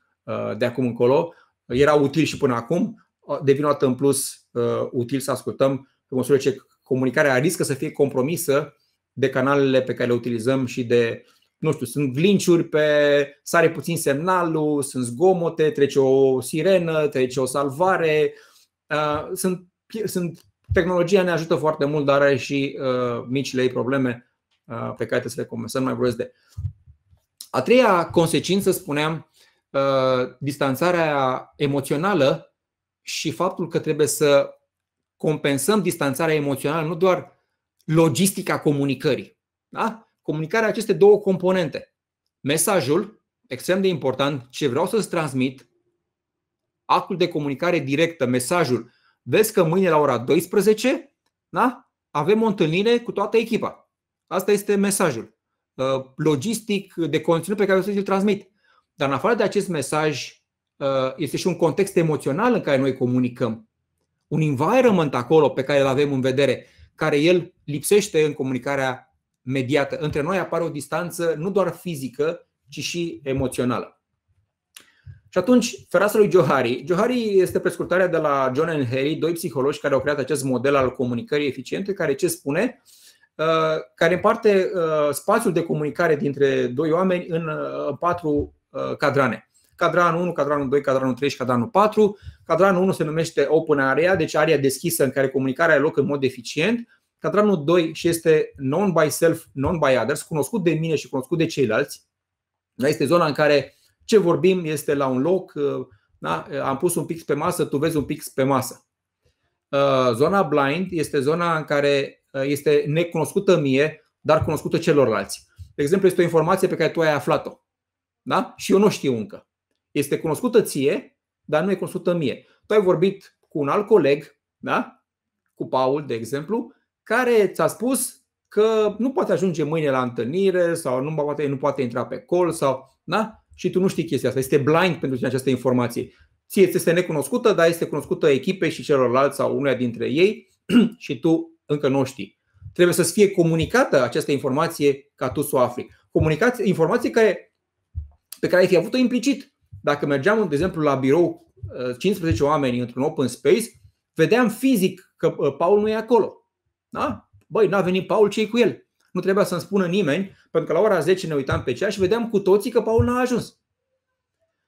de acum încolo. Era util și până acum, devine o dată în plus util să ascultăm pe măsură ce comunicarea riscă să fie compromisă de canalele pe care le utilizăm și de, nu știu, sunt glinciuri pe sare puțin semnalul, sunt zgomote, trece o sirenă, trece o salvare. Sunt, sunt, tehnologia ne ajută foarte mult, dar are și uh, micile ei probleme uh, pe care trebuie să le compensăm, mai vorbesc de. A treia consecință, spuneam, uh, distanțarea emoțională și faptul că trebuie să compensăm distanțarea emoțională, nu doar logistica comunicării. Da? Comunicarea aceste două componente. Mesajul, extrem de important, ce vreau să-ți transmit, actul de comunicare directă, mesajul. Vezi că mâine la ora douăsprezece, da? Avem o întâlnire cu toată echipa. Asta este mesajul logistic de conținut pe care vreau să-l transmit. Dar în afară de acest mesaj este și un context emoțional în care noi comunicăm. Un environment acolo pe care îl avem în vedere, care el lipsește în comunicarea mediată. Între noi apare o distanță nu doar fizică, ci și emoțională. Și atunci, fereastra lui Johari. Johari este prescurtarea de la John and Harry, doi psihologi care au creat acest model al comunicării eficiente, care ce spune? Care împarte spațiul de comunicare dintre doi oameni în patru cadrane. Cadranul unu, cadranul doi, cadranul trei și cadranul patru. Cadranul unu se numește open area, deci area deschisă în care comunicarea are loc în mod eficient. Cadranul doi și este known by self, known by others, cunoscut de mine și cunoscut de ceilalți. Este zona în care ce vorbim este la un loc, Da? Am pus un pix pe masă, tu vezi un pix pe masă. Zona blind este zona în care este necunoscută mie, dar cunoscută celorlalți. De exemplu, este o informație pe care tu ai aflat-o, da? Și eu nu știu încă. Este cunoscută ție, dar nu e cunoscută mie. Tu ai vorbit cu un alt coleg, da? Cu Paul, de exemplu, care ți-a spus că nu poate ajunge mâine la întâlnire sau nu poate, nu poate intra pe call sau, da? Și tu nu știi chestia asta. Este blind pentru tine această informație. Ție ți este necunoscută, dar este cunoscută echipei și celorlalți sau uneia dintre ei și tu încă nu știi. Trebuie să-ți fie comunicată această informație ca tu să o afli. Comunicație, informație care, pe care ai fi avut-o implicit. Dacă mergeam, de exemplu, la birou cincisprezece oameni într-un open space, vedeam fizic că Paul nu e acolo. Da? Băi, n-a venit Paul, ce-i cu el? Nu trebuia să-mi spună nimeni, pentru că la ora zece ne uitam pe cea și vedeam cu toții că Paul n-a ajuns.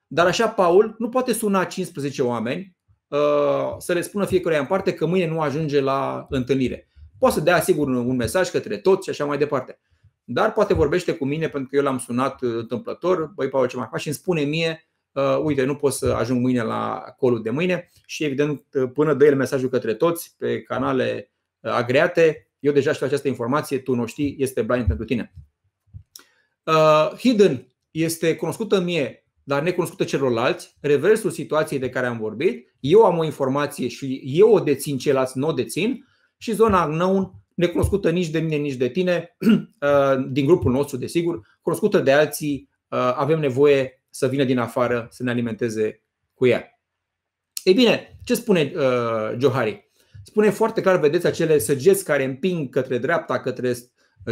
Dar așa Paul nu poate suna cincisprezece oameni să le spună fiecare în parte că mâine nu ajunge la întâlnire. Poate să dea sigur un mesaj către toți și așa mai departe. Dar poate vorbește cu mine pentru că eu l-am sunat întâmplător. Băi, Paul, ce mai faci? Și îmi spune mie, uite, nu pot să ajung mâine la call-ul de mâine. Și evident, până dă el mesajul către toți pe canale agreate, eu deja știu această informație, tu nu știi, este blind pentru tine. Hidden este cunoscută mie, dar necunoscută celorlalți. Reversul situației de care am vorbit. Eu am o informație și eu o dețin, ceilalți nu o dețin. Și zona unknown, necunoscută nici de mine, nici de tine, din grupul nostru, desigur, cunoscută de alții, avem nevoie să vină din afară să ne alimenteze cu ea. Ei bine, ce spune uh, Johari? Spune foarte clar, vedeți acele săgeți care împing către dreapta, către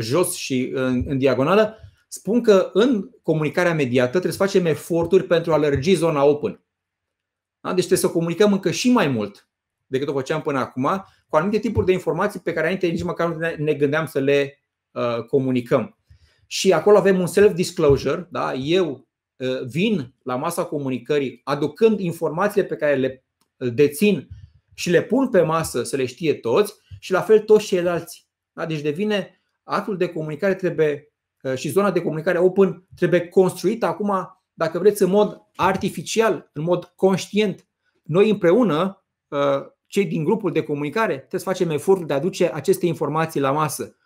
jos și în, în diagonală. Spun că în comunicarea mediată trebuie să facem eforturi pentru a lărgi zona open. Da? Deci trebuie să comunicăm încă și mai mult decât o făceam până acum, cu anumite tipuri de informații pe care înainte nici măcar nu ne gândeam să le uh, comunicăm. Și acolo avem un self-disclosure, da? Eu uh, vin la masa comunicării aducând informațiile pe care le dețin și le pun pe masă să le știe toți și la fel toți ceilalți, da? Deci devine actul de comunicare trebuie uh, și zona de comunicare open trebuie construită acum, dacă vreți, în mod artificial, în mod conștient. Noi împreună, cei din grupul de comunicare, trebuie să facem efortul de a aduce aceste informații la masă.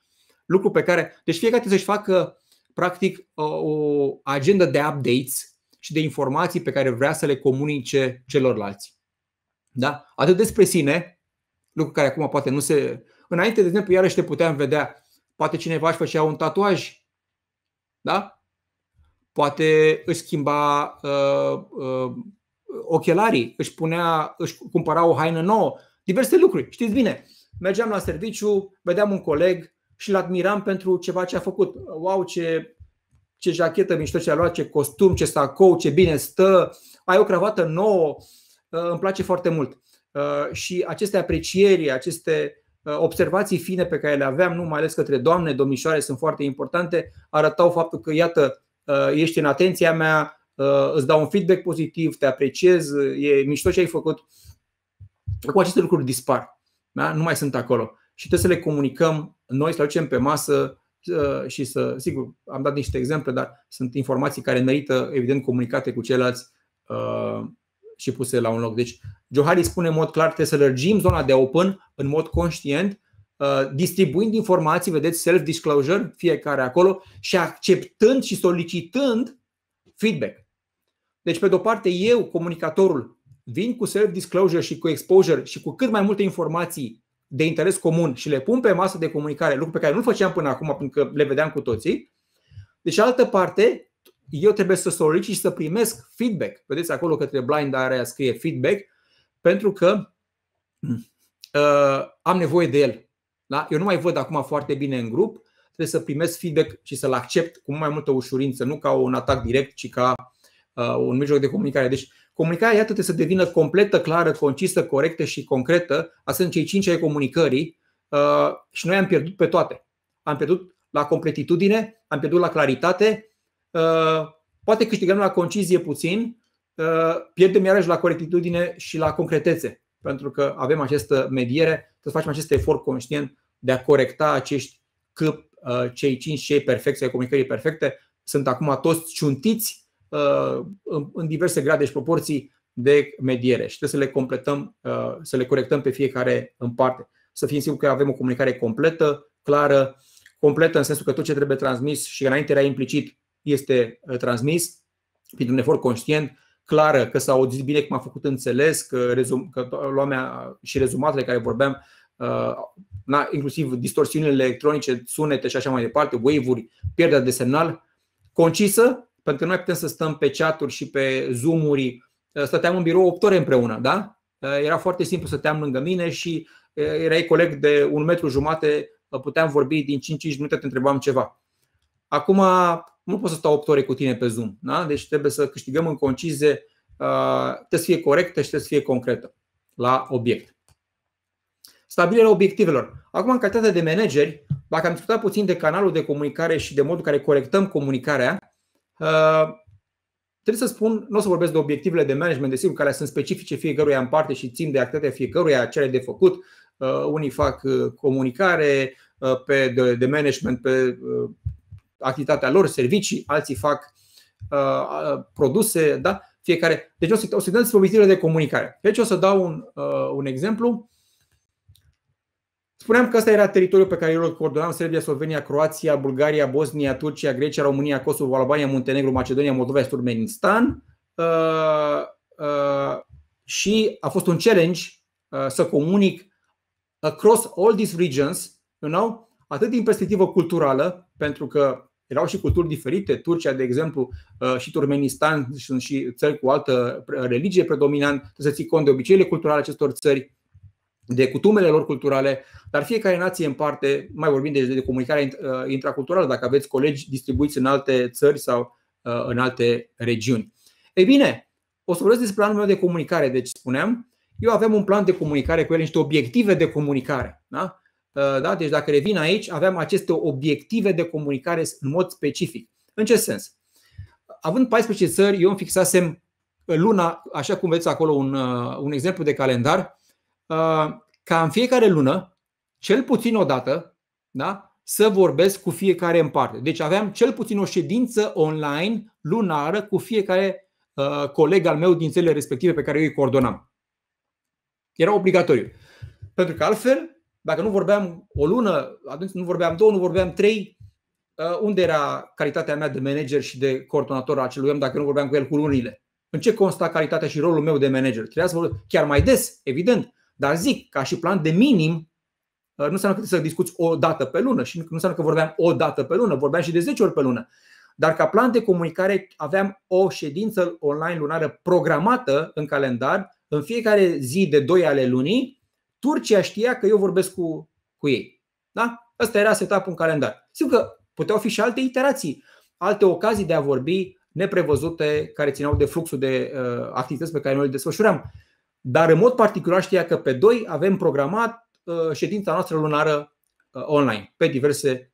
Lucru pe care, deci fiecare trebuie să-și facă practic o agendă de updates și de informații pe care vrea să le comunice celorlalți. Da? Atât despre sine, lucru care acum poate nu se... Înainte, de exemplu, iarăși te puteam vedea, poate cineva își făcea un tatuaj, da? Poate își schimba... Uh, uh, ochelarii, își, punea, își cumpăra o haină nouă, diverse lucruri. Știți bine, mergeam la serviciu, vedeam un coleg și îl admiram pentru ceva ce a făcut. Wow, ce, ce jachetă mișto ce a luat, ce costum, ce sacou, ce bine stă, ai o cravată nouă, îmi place foarte mult. Și aceste aprecieri, aceste observații fine pe care le aveam, nu mai ales către doamne, domnișoare, sunt foarte importante, arătau faptul că, iată, ești în atenția mea, îți dau un feedback pozitiv, te apreciez, e mișto ce ai făcut. Acum aceste lucruri dispar, da? Nu mai sunt acolo. Și trebuie să le comunicăm noi, să le aducem pe masă și să, sigur, am dat niște exemple, dar sunt informații care merită, evident, comunicate cu ceilalți și puse la un loc. Deci, Johari spune în mod clar, trebuie să lărgim zona de open în mod conștient, distribuind informații, vedeți, self-disclosure, fiecare acolo, și acceptând și solicitând feedback. Deci, pe de-o parte, eu, comunicatorul, vin cu self-disclosure și cu exposure și cu cât mai multe informații de interes comun și le pun pe masă de comunicare, lucru pe care nu-l făceam până acum, pentru că le vedeam cu toții. Deci, altă parte, eu trebuie să solicit și să primesc feedback. Vedeți acolo către blind area scrie feedback, pentru că uh, am nevoie de el. Da? Eu nu mai văd acum foarte bine în grup. Trebuie să primesc feedback și să-l accept cu mai multă ușurință, nu ca un atac direct, ci ca uh, un mijloc de comunicare. Deci comunicarea, iată, trebuie să devină completă, clară, concisă, corectă și concretă. Asta sunt cei cinci ai comunicării uh, și noi am pierdut pe toate. Am pierdut la completitudine, am pierdut la claritate, uh, poate câștigăm la concizie puțin, uh, pierdem iarăși la corectitudine și la concretețe, pentru că avem această mediere, trebuie să facem acest efort conștient de a corecta acești câmpi. Cei cinci, cei perfecți, ai comunicării perfecte, sunt acum toți ciuntiți în diverse grade și proporții de mediere și trebuie să le completăm, să le corectăm pe fiecare în parte. Să fim siguri că avem o comunicare completă, clară, completă în sensul că tot ce trebuie transmis și înainte era implicit este transmis printr-un efort conștient, clară, că s-a auzit bine, cum a făcut înțeles, că, rezum, că lumea și rezumatele care vorbeam, na, inclusiv distorsiunile electronice, sunete și așa mai departe, wave-uri, pierderea de semnal, concisă, pentru că noi putem să stăm pe chat-uri și pe Zoom-uri. Stăteam în birou opt ore împreună, da? Era foarte simplu, stăteam lângă mine și erai coleg de un metru jumate, puteam vorbi din cinci în cinci minute, te întrebam ceva. Acum nu pot să stau opt ore cu tine pe Zoom, da? Deci trebuie să câștigăm în concizie, trebuie să fie corectă și trebuie să fie concretă la obiect. Stabilirea obiectivelor. Acum, în calitate de manageri, dacă am discutat puțin de canalul de comunicare și de modul în care corectăm comunicarea, trebuie să spun, nu o să vorbesc de obiectivele de management, desigur, care sunt specifice fiecăruia în parte și țin de activitatea fiecăruia, ce are de făcut. Unii fac comunicare pe de management pe activitatea lor, servicii, alții fac produse, da? Fiecare. Deci o să, o să dăm obiectivele de comunicare. Deci o să dau un, un exemplu. Spuneam că ăsta era teritoriul pe care eu îl coordonam: Serbia, Slovenia, Croația, Bulgaria, Bosnia, Turcia, Grecia, România, Kosovo, Albania, Muntenegru, Macedonia, Moldova și Turkmenistan. Uh, uh, și a fost un challenge uh, să comunic across all these regions, you know? Atât din perspectivă culturală, pentru că erau și culturi diferite. Turcia, de exemplu, uh, și Turkmenistan sunt și țări cu altă religie predominant, trebuie să ții cont de obiceiurile culturale acestor țări, de cutumele lor culturale, dar fiecare nație în parte, mai vorbim de, de comunicare intraculturală, dacă aveți colegi distribuiți în alte țări sau în alte regiuni. Ei bine, o să vorbesc despre planul meu de comunicare. Deci spuneam, eu aveam un plan de comunicare cu ele, niște obiective de comunicare. Da? Da? Deci dacă revin aici, aveam aceste obiective de comunicare în mod specific. În ce sens? Având paisprezece țări, eu îmi fixasem luna, așa cum vedeți acolo un, un exemplu de calendar, ca în fiecare lună, cel puțin o dată, da, să vorbesc cu fiecare în parte. Deci aveam cel puțin o ședință online lunară cu fiecare uh, coleg al meu din țările respective pe care eu îi coordonam. Era obligatoriu. Pentru că altfel, dacă nu vorbeam o lună, atunci nu vorbeam două, nu vorbeam trei, uh, unde era calitatea mea de manager și de coordonator al acelui om dacă nu vorbeam cu el cu lunile? În ce consta calitatea și rolul meu de manager? Trebuia să vorbesc chiar mai des, evident. Dar zic, ca și plan de minim, nu înseamnă că trebuie să discuți o dată pe lună și nu înseamnă că vorbeam o dată pe lună, vorbeam și de zece ori pe lună. Dar ca plan de comunicare aveam o ședință online lunară programată în calendar, în fiecare zi de doi ale lunii. Turcia știa că eu vorbesc cu, cu ei. Da? Asta era setup-ul în calendar. Sigur că puteau fi și alte iterații, alte ocazii de a vorbi neprevăzute care țineau de fluxul de uh, activități pe care noi le desfășuram. Dar în mod particular știa că pe doi avem programat ședința noastră lunară online, pe diverse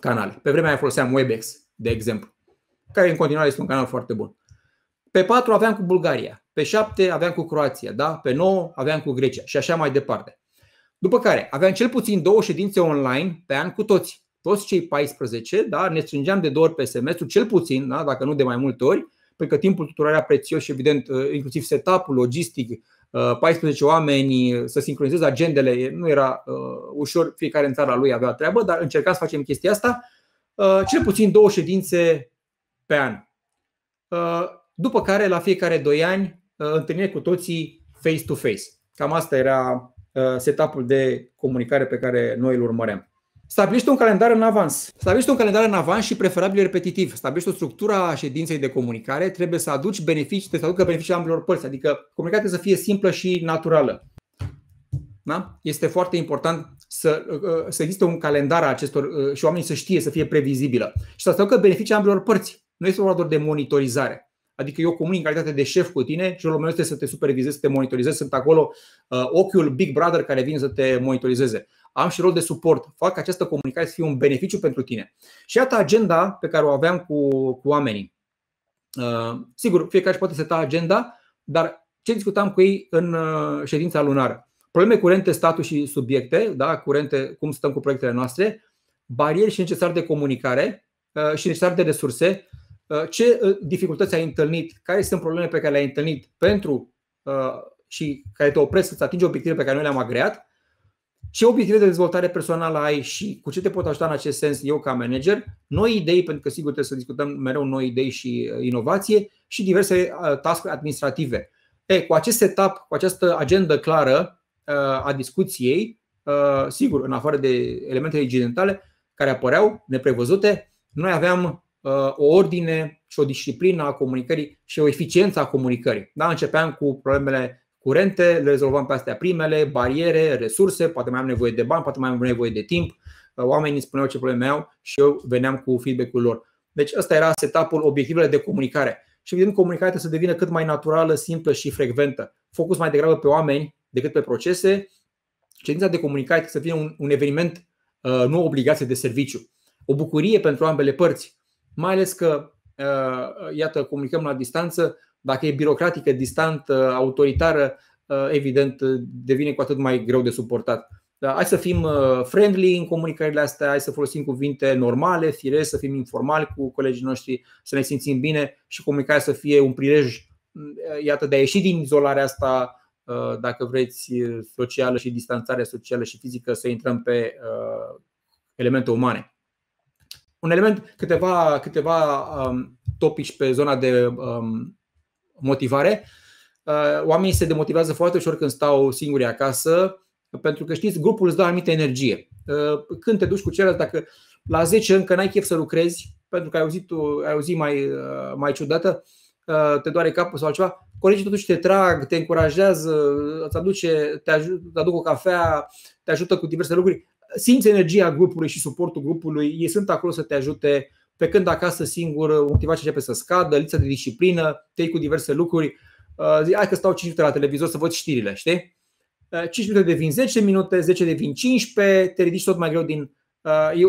canale. Pe vremea aia foloseam WebEx, de exemplu, care în continuare este un canal foarte bun. Pe patru aveam cu Bulgaria, pe șapte aveam cu Croația, da? Pe nouă aveam cu Grecia și așa mai departe. După care aveam cel puțin două ședințe online pe an cu toți. Toți cei paisprezece, da? Ne strângeam de două ori pe semestru, cel puțin, da? Dacă nu de mai multe ori. Pentru că timpul tuturor era prețios și evident, inclusiv setup-ul, logistic, paisprezece oameni, să sincronizeze agendele, nu era ușor, fiecare în țara lui avea treabă, dar încercam să facem chestia asta, cel puțin două ședințe pe an. După care, la fiecare doi ani, întâlnire cu toții face-to-face. Cam asta era setup-ul de comunicare pe care noi îl urmăream. Stabilește un calendar în avans. Stabilește un calendar în avans și preferabil repetitiv. Stabilește o structură a ședinței de comunicare. Trebuie să aduci beneficii, trebuie să aducă beneficii ambelor părți. Adică comunicarea să fie simplă și naturală. Da? Este foarte important să, să existe un calendar a acestor și oamenii să știe, să fie previzibilă. Și să aducă beneficii ambelor părți. Nu este vorba doar de monitorizare. Adică eu comunic în calitate de șef cu tine și rolul meu este să te supervizez, să te monitorizez. Sunt acolo ochiul Big Brother care vine să te monitorizeze. Am și rol de suport, fac această comunicare să fie un beneficiu pentru tine. Și iată agenda pe care o aveam cu, cu oamenii. uh, Sigur, fiecare își poate seta agenda, dar ce discutam cu ei în uh, ședința lunară? Probleme curente, status și subiecte, da? Curente, cum stăm cu proiectele noastre. Bariere și necesar de comunicare uh, și necesar de resurse. ce dificultăți ai întâlnit, care sunt problemele pe care le-ai întâlnit pentru și care te opresc să-ți atingi obiectivele pe care noi le-am agreat, ce obiective de dezvoltare personală ai și cu ce te pot ajuta în acest sens eu ca manager, noi idei, pentru că sigur trebuie să discutăm mereu noi idei și inovație, și diverse task-uri administrative. E, cu acest setup, cu această agendă clară a discuției, sigur, în afară de elementele incidentale care apăreau neprevăzute, noi aveam o ordine și o disciplină a comunicării și o eficiență a comunicării. Da? Începeam cu problemele curente, le rezolvam pe astea primele, bariere, resurse, poate mai am nevoie de bani, poate mai am nevoie de timp. Oamenii spuneau ce probleme au și eu veneam cu feedback-ul lor. Deci ăsta era setup-ul, obiectivele de comunicare. Și evident comunicarea trebuie să devină cât mai naturală, simplă și frecventă. Focus mai degrabă pe oameni decât pe procese. Ședința de comunicare trebuie să fie un eveniment, nu o obligație de serviciu. O bucurie pentru ambele părți. Mai ales că, iată, comunicăm la distanță. Dacă e birocratică, distantă, autoritară, evident, devine cu atât mai greu de suportat. Dar hai să fim friendly în comunicările astea, hai să folosim cuvinte normale, firesc, să fim informali cu colegii noștri, să ne simțim bine și comunicarea să fie un prilej, iată, de a ieși din izolarea asta, dacă vreți, socială și distanțarea socială și fizică, să intrăm pe elemente umane. Un element, câteva, câteva um, topici pe zona de um, motivare. Uh, oamenii se demotivează foarte ușor când stau singuri acasă, pentru că știți, grupul îți dă anumită energie. Uh, când te duci cu ceilalți, dacă la zece încă n-ai chef să lucrezi, pentru că ai auzit, tu, ai auzit mai, uh, mai ciudată, uh, te doare capul sau altceva, colegii totuși te trag, te încurajează, îți aduce, te, aj- te aduc o cafea, te ajută cu diverse lucruri. Simți energia grupului și suportul grupului, ei sunt acolo să te ajute, pe când acasă singur, motivația începe să scadă, lipsa de disciplină, te iei cu diverse lucruri, zici, hai că stau cinci minute la televizor să văd știrile, știi? cinci minute devin zece minute, zece devin cincisprezece, te ridici tot mai greu din...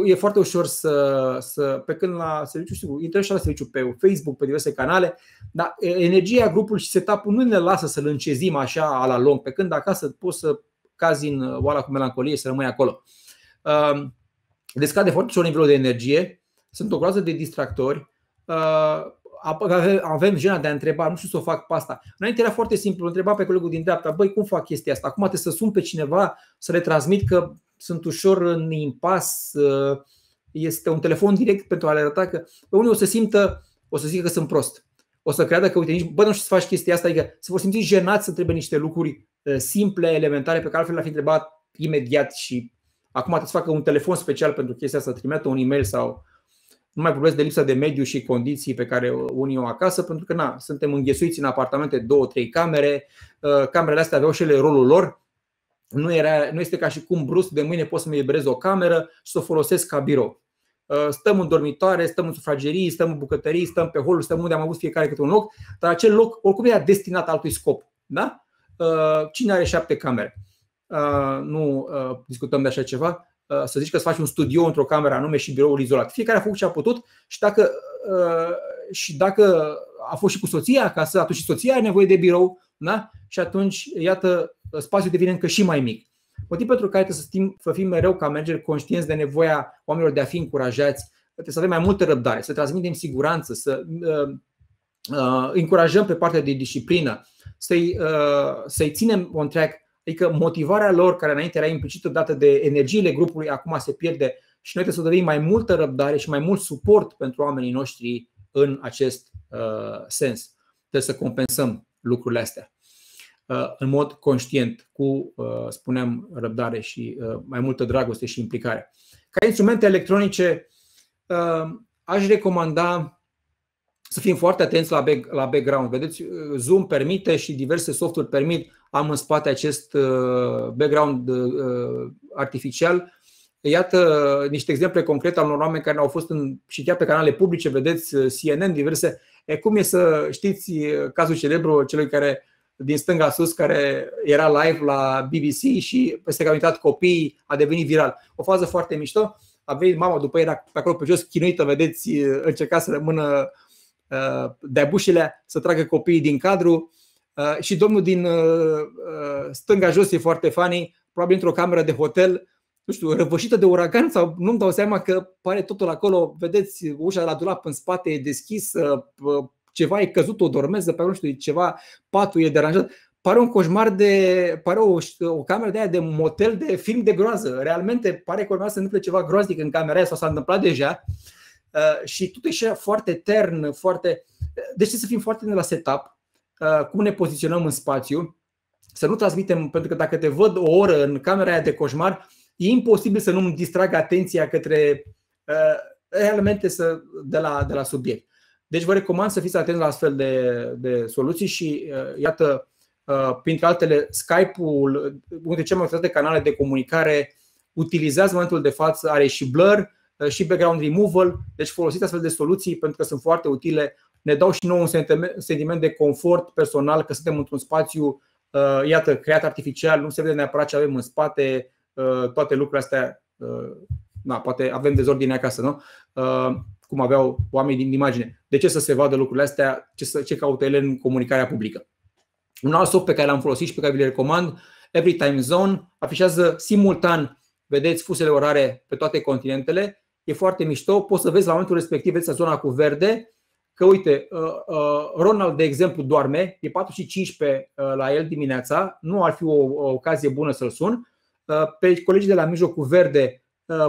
E, e foarte ușor să, să... Pe când la serviciu, știu, intrăm și la serviciu pe Facebook, pe diverse canale, dar energia grupului și setup-ul nu ne lasă să-l încezim așa la lung, pe când acasă poți să cazi în oala cu melancolie și să rămâi acolo. Descade foarte ușor nivelul de energie. Sunt o groază de distractori. Avem gena de a întreba, nu știu să o fac pe asta. Înainte era foarte simplu, întreba pe colegul din dreapta, băi, cum fac chestia asta? Acum trebuie să sun pe cineva, să le transmit că sunt ușor în impas. Este un telefon direct pentru a le arăta că pe unii o să simtă, o să zică că sunt prost. O să creadă că, uite, nici, bă, nu știu să faci chestia asta. Adică se vor simți jenați să întrebe niște lucruri simple, elementare, pe care altfel le-ar fi întrebat imediat și acum trebuie să facă un telefon special pentru chestia asta, trimite un e-mail sau... Nu mai vorbesc de lipsa de mediu și condiții pe care unii o acasă, pentru că na, suntem înghesuiți în apartamente, două, trei camere. Camerele astea aveau și ele rolul lor. Nu, era, nu este ca și cum brusc de mâine pot să-mi eliberez o cameră și să o folosesc ca birou. Stăm în dormitoare, stăm în sufragerii, stăm în bucătării, stăm pe holuri, stăm unde am avut fiecare câte un loc. Dar acel loc oricum era destinat altui scop, da? Cine are șapte camere? Uh, nu uh, discutăm de așa ceva, uh, să zici că îți faci un studio într-o cameră anume și biroul izolat. Fiecare a făcut ce a putut și dacă, uh, și dacă a fost și cu soția acasă, atunci și soția are nevoie de birou, da? Și atunci, iată, spațiul devine încă și mai mic. Motiv pentru care trebuie să fim, să fim mereu ca manageri conștienți de nevoia oamenilor de a fi încurajați, trebuie să avem mai multă răbdare, să transmitem siguranță, să uh, uh, încurajăm pe partea de disciplină, să-i, uh, să-i ținem on track. Adică motivarea lor, care înainte era implicită dată de energiile grupului, acum se pierde și noi trebuie să dădim mai multă răbdare și mai mult suport pentru oamenii noștri în acest uh, sens. Trebuie să compensăm lucrurile astea uh, în mod conștient, cu, uh, spuneam, răbdare și uh, mai multă dragoste și implicare. Ca instrumente electronice, uh, aș recomanda să fim foarte atenți la, back, la background. Vedeți, Zoom permite și diverse softuri permit. Am în spate acest background artificial. Iată niște exemple concrete al unor oameni care au fost în, și chiar pe canale publice, vedeți C N N, diverse. E, cum e să știți cazul celebru celui care din stânga sus, care era live la B B C și peste că au intrat copiii, a devenit viral. O fază foarte mișto. A venit mama după era pe acolo pe jos chinuită, vedeți, încerca să rămână de-a bușilea, să tragă copiii din cadru. Și domnul din stânga jos e foarte funny, probabil într-o cameră de hotel, nu știu, răvășită de uragan sau nu-mi dau seama că pare totul acolo, vedeți, ușa la dulap în spate e deschisă, ceva e căzut, o dormeză, pe nu știu, ceva, patul e deranjat. Pare un coșmar de, pare o, o cameră de aia de motel de film de groază. Realmente pare că urmea să se întâmple ceva groaznic în camera aia sau s-a întâmplat deja. Uh, și tot e foarte tern, foarte... Deci să fim foarte de la setup, uh, cum ne poziționăm în spațiu, să nu transmitem, pentru că dacă te văd o oră în camera aia de coșmar, e imposibil să nu-mi distrag atenția către uh, elemente să, de, la, de la subiect. Deci vă recomand să fiți atenți la astfel de, de soluții și uh, iată, Uh, printre altele, Skype-ul, unul dintre cele mai utilizate canale de comunicare, utilizează în momentul de față, are și blur uh, și background removal, deci folosiți astfel de soluții pentru că sunt foarte utile. Ne dau și nouă un sentiment, sentiment de confort personal că suntem într-un spațiu uh, iată, creat artificial, nu se vede neapărat ce avem în spate, uh, toate lucrurile astea, uh, na, poate avem dezordine acasă, nu? Uh, cum aveau oamenii din imagine. De ce să se vadă lucrurile astea, ce, să, ce caută ele în comunicarea publică? Un alt soft pe care l-am folosit și pe care vi-l recomand, Every Time Zone, afișează simultan, vedeți, fusele orare pe toate continentele. E foarte mișto, poți să vezi la momentul respectiv, vezi zona cu verde, că uite, Ronald, de exemplu, doarme, e patru și cincisprezece la el dimineața, nu ar fi o ocazie bună să-l sun. Pe colegii de la mijloc cu verde,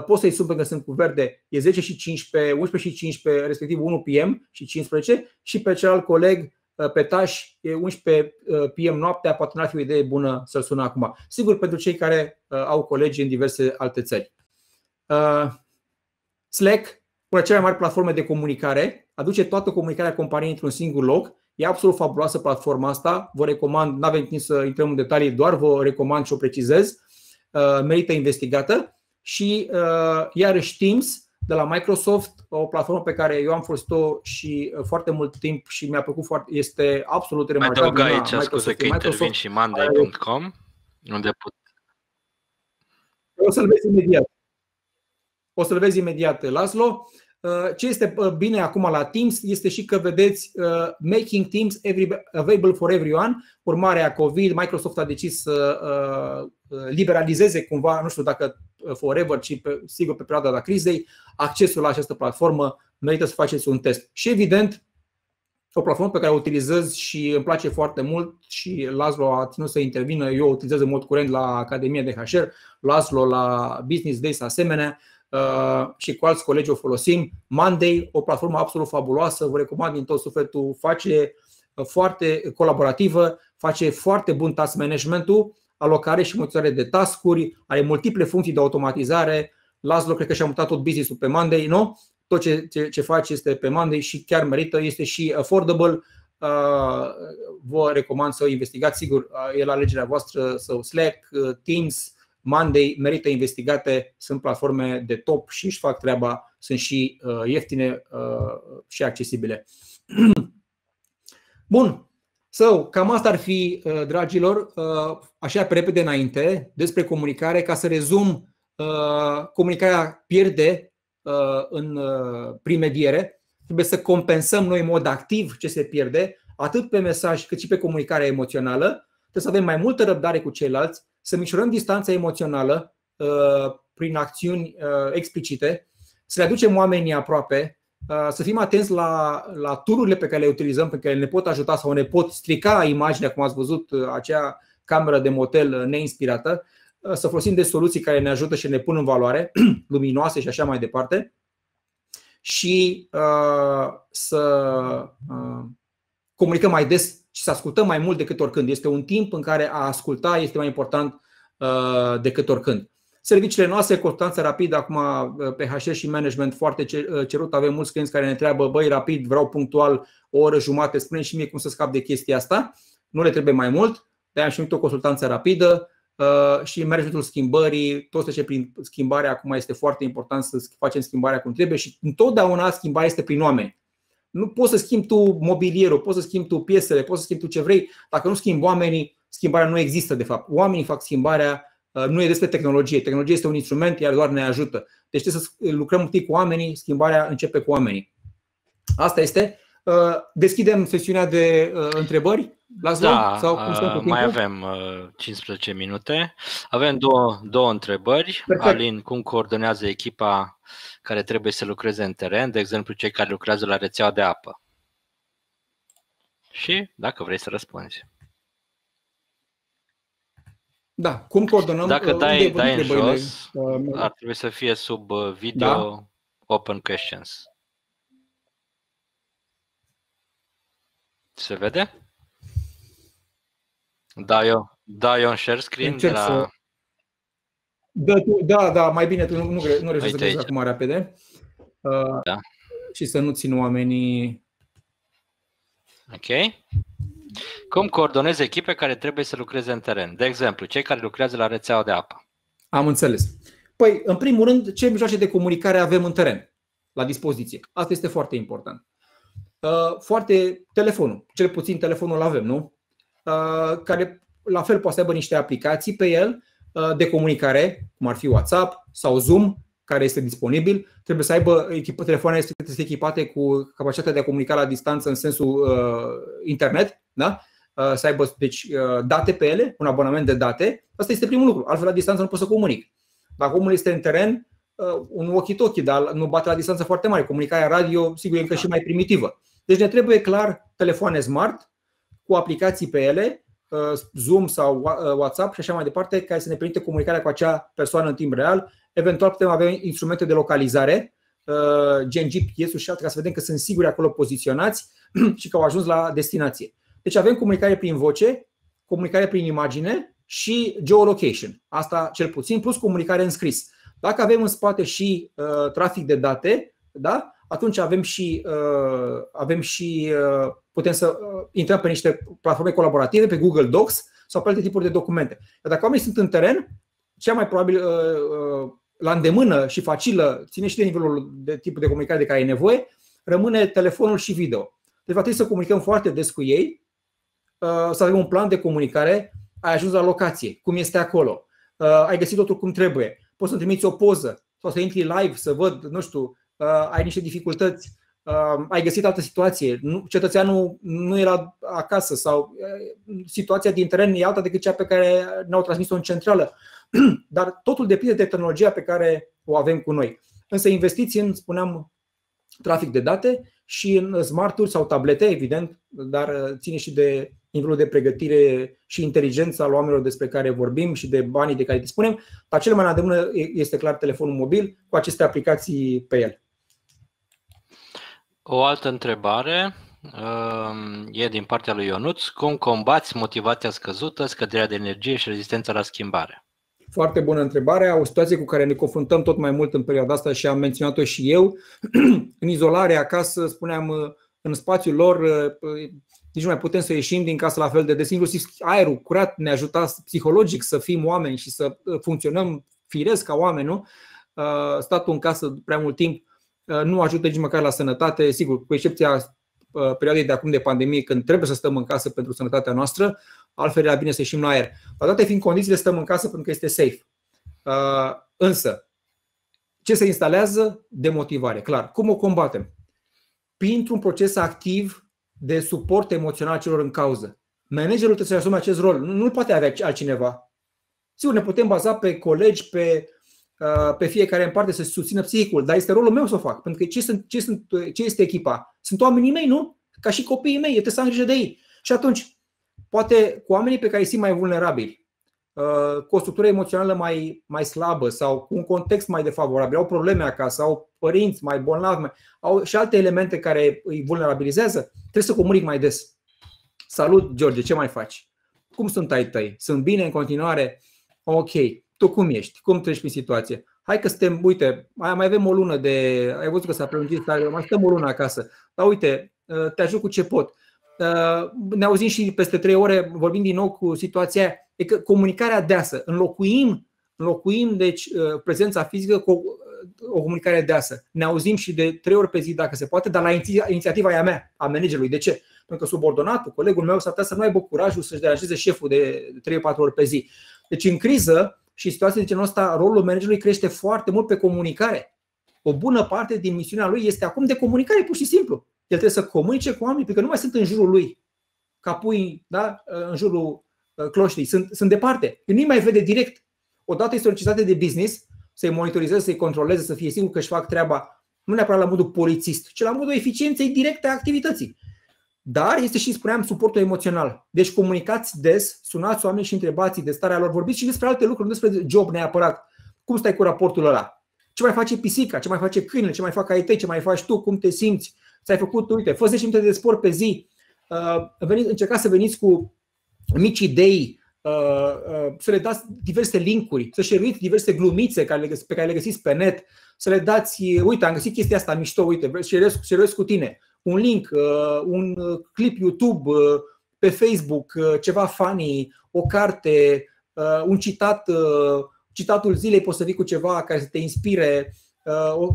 poți să-i sun pentru că sunt cu verde, e zece și cincisprezece, unsprezece și cincisprezece, respectiv unu P M și cincisprezece, și pe celălalt coleg, pe taș, e unsprezece P M noaptea, poate n-ar fi o idee bună să-l sună acum. Sigur, pentru cei care uh, au colegi în diverse alte țări. Uh, Slack, una cele mai mari platforme de comunicare, aduce toată comunicarea companiei într-un singur loc. E absolut fabuloasă platforma asta. Vă recomand, n-avem timp să intrăm în detalii, doar vă recomand și o precizez. Uh, merită investigată. Și uh, iarăși Teams, de la Microsoft, o platformă pe care eu am folosit-o și foarte mult timp și mi-a plăcut foarte, este absolut remarcabilă. Mai adaug aici, scuze că intervin, și monday punct com, unde pot. O să-l vezi imediat. O să-l vezi imediat, Laszlo. Ce este bine acum la Teams este și că vedeți Making Teams Available for Everyone. Urmarea COVID, Microsoft a decis să liberalizeze cumva, nu știu dacă forever, ci pe, sigur pe perioada de crizei, accesul la această platformă. Merită să faceți un test. Și evident, o platformă pe care o utilizez și îmi place foarte mult și Laszlo a ținut să intervină, eu o utilizez în mod curent la Academia de H R, Laszlo la Business Days asemenea, și cu alți colegi o folosim. Monday, o platformă absolut fabuloasă, vă recomand din tot sufletul, face foarte colaborativă, face foarte bun task management-ul, alocare și mulțare de task-uri, are multiple funcții de automatizare. Laszlo cred că și-a mutat tot business-ul pe Monday, nu? Tot ce, ce, ce face este pe Monday și chiar merită, este și affordable. Vă recomand să o investigați, sigur, e la alegerea voastră, sau Slack, Teams, Monday, merită investigate, sunt platforme de top și își fac treaba, sunt și ieftine și accesibile. Bun. So, cam asta ar fi, dragilor, așa pe repede înainte, despre comunicare. Ca să rezum, comunicarea pierde în primediere. Trebuie să compensăm noi în mod activ ce se pierde, atât pe mesaj cât și pe comunicarea emoțională. Trebuie să avem mai multă răbdare cu ceilalți, să micșorăm distanța emoțională prin acțiuni explicite, să le aducem oamenii aproape, să fim atenți la, la tool-urile pe care le utilizăm, pe care ne pot ajuta sau ne pot strica imaginea, cum ați văzut, acea cameră de motel neinspirată, să folosim de soluții care ne ajută și ne pun în valoare, luminoase și așa mai departe, și uh, să uh, comunicăm mai des și să ascultăm mai mult decât oricând. Este un timp în care a asculta este mai important uh, decât oricând. Serviciile noastre, constanță rapidă, acum pe H R și management foarte cerut. Avem mulți clienți care ne întreabă, băi, rapid, vreau punctual o oră jumate, spune și mie cum să scap de chestia asta. Nu le trebuie mai mult, de-aia am și numit o consultanță rapidă și managementul schimbării, tot ce prin schimbare acum este foarte important să facem schimbarea cum trebuie și întotdeauna schimbarea este prin oameni. Nu poți să schimbi tu mobilierul, poți să schimbi tu piesele, poți să schimbi tu ce vrei. Dacă nu schimbi oamenii, schimbarea nu există de fapt. Oamenii fac schimbarea. Nu e despre tehnologie. Tehnologia este un instrument, iar doar ne ajută. Deci trebuie să lucrăm un pic cu oamenii, schimbarea începe cu oamenii. Asta este. Deschidem sesiunea de întrebări? Laszlo? Da, sau cum mai avem cincisprezece minute. Avem două, două întrebări. Perfect. Alin, cum coordonează echipa care trebuie să lucreze în teren, de exemplu cei care lucrează la rețeaua de apă? Și dacă vrei să răspunzi. Da, cum coordonăm? Dacă dai, dai în jos, ar trebui să fie sub video, da. Open questions. Se vede? Da, eu, da, eu în share screen. De la... să... da, tu, da, da, mai bine, tu nu, nu, nu reușești să vezi acum repede. Uh, da. Și să nu țin oamenii... Ok. Cum coordonezi echipe care trebuie să lucreze în teren? De exemplu, cei care lucrează la rețeaua de apă. Am înțeles. Păi, în primul rând, ce mijloace de comunicare avem în teren la dispoziție? Asta este foarte important. Foarte telefonul, cel puțin telefonul îl avem, nu? Care la fel poate să aibă niște aplicații pe el de comunicare, cum ar fi WhatsApp sau Zoom, care este disponibil. Trebuie să aibă telefoanele este echipate cu capacitatea de a comunica la distanță în sensul internet, da? Să aibă deci, date pe ele, un abonament de date. Asta este primul lucru, altfel la distanță nu pot să comunic. Dacă omul este în teren, un walkie-talkie, dar nu bate la distanță foarte mare. Comunicarea radio, sigur, e încă și mai primitivă. Deci ne trebuie clar telefoane smart cu aplicații pe ele, Zoom sau WhatsApp și așa mai departe, care să ne permite comunicarea cu acea persoană în timp real. Eventual putem avea instrumente de localizare, gen G P S-ul și alte, ca să vedem că sunt siguri acolo poziționați și că au ajuns la destinație. Deci avem comunicare prin voce, comunicare prin imagine și geolocation. Asta cel puțin, plus comunicare în scris. Dacă avem în spate și uh, trafic de date, da? Atunci avem și, uh, avem și uh, putem să uh, intrăm pe niște platforme colaborative, pe Google Docs sau pe alte tipuri de documente. Dar dacă oamenii sunt în teren, cea mai probabil uh, uh, la îndemână și facilă, ține și de nivelul de tipul de comunicare de care ai nevoie, rămâne telefonul și video. Deci va trebui să comunicăm foarte des cu ei, uh, să avem un plan de comunicare, ai ajuns la locație, cum este acolo, uh, ai găsit totul cum trebuie. Poți să trimiți o poză sau să intri live, să văd, nu știu, uh, ai niște dificultăți, uh, ai găsit altă situație, nu, cetățeanul nu era acasă sau uh, situația din teren e alta decât cea pe care ne-au transmis-o în centrală. Dar totul depinde de tehnologia pe care o avem cu noi. Însă investiți în, spuneam, trafic de date și în smarturi sau tablete, evident, dar ține și de nivelul de pregătire și inteligența al oamenilor despre care vorbim și de banii de care dispunem, dar cel mai la îndemână este clar telefonul mobil cu aceste aplicații pe el. O altă întrebare e din partea lui Ionuț. Cum combați motivația scăzută, scăderea de energie și rezistența la schimbare? Foarte bună întrebare. O situație cu care ne confruntăm tot mai mult în perioada asta și am menționat-o și eu. În izolare, acasă, spuneam, în spațiul lor, nici nu mai putem să ieșim din casă la fel de des. Inclusiv aerul curat ne ajuta psihologic să fim oameni și să funcționăm firesc ca oameni, nu? Statul în casă prea mult timp nu ajută nici măcar la sănătate, sigur, cu excepția perioadei de acum de pandemie, când trebuie să stăm în casă pentru sănătatea noastră, altfel era bine să ieșim la aer. Dar toate fiind condițiile, stăm în casă pentru că este safe. Însă, ce se instalează? Demotivare, clar. Cum o combatem? Printr-un proces activ de suport emoțional celor în cauză. Managerul trebuie să-și asume acest rol. Nu-l poate avea altcineva. Sigur, ne putem baza pe colegi, pe, pe fiecare în parte să-și susțină psihicul, dar este rolul meu să o fac. Pentru că ce, sunt, ce, sunt, ce este echipa? Sunt oamenii mei, nu? Ca și copiii mei, trebuie să am grijă de ei. Și atunci, poate cu oamenii pe care îi simt mai vulnerabili, cu o structură emoțională mai, mai slabă sau cu un context mai defavorabil, au probleme acasă, au părinți mai bolnavi, mai, au și alte elemente care îi vulnerabilizează, trebuie să comunic mai des. Salut, George, ce mai faci? Cum sunt ai tăi? Sunt bine în continuare? Ok, tu cum ești? Cum treci prin situație? Hai că suntem, uite, mai avem o lună de... Ai văzut că s-a prelungit, dar mai stăm o lună acasă. Dar uite, te ajut cu ce pot. Ne auzim și peste trei ore, vorbim din nou cu situația aia. E că comunicarea deasă, înlocuim, înlocuim deci, prezența fizică cu o comunicare deasă. Ne auzim și de trei ori pe zi dacă se poate, dar la inițiativa e a mea, a managerului. De ce? Pentru că subordonatul, colegul meu, s-ar putea să nu aibă curajul să-și deranjeze șeful de trei patru ori pe zi. Deci în criză și situația de genul ăsta, rolul managerului crește foarte mult pe comunicare. O bună parte din misiunea lui este acum de comunicare, pur și simplu. El trebuie să comunice cu oamenii, pentru că nu mai sunt în jurul lui, ca pui, da, în jurul cloștii, sunt, sunt departe. Nu-i mai vede direct. Odată este o societate de business, să-i monitorizeze, să-i controleze, să fie sigur că își fac treaba, nu neapărat la modul polițist, ci la modul eficienței directe a activității. Dar este și, spuneam, suportul emoțional. Deci comunicați des, sunați oamenii și întrebați de starea lor, vorbiți și despre alte lucruri, nu despre job neapărat. Cum stai cu raportul ăla? Ce mai face pisica? Ce mai face câinele? Ce mai fac ai tăi? Ce mai faci tu? Cum te simți? Ți-ai făcut, uite, fă zece minute de sport pe zi. Veniți, încercați să veniți cu mici idei, să le dați diverse linkuri, să share-uiți diverse glumițe pe care le găsiți pe net, să le dați, uite, am găsit chestia asta mișto, uite, share-uiesc cu tine. Un link, un clip YouTube, pe Facebook, ceva funny, o carte, un citat, citatul zilei, poți să vii cu ceva care să te inspire.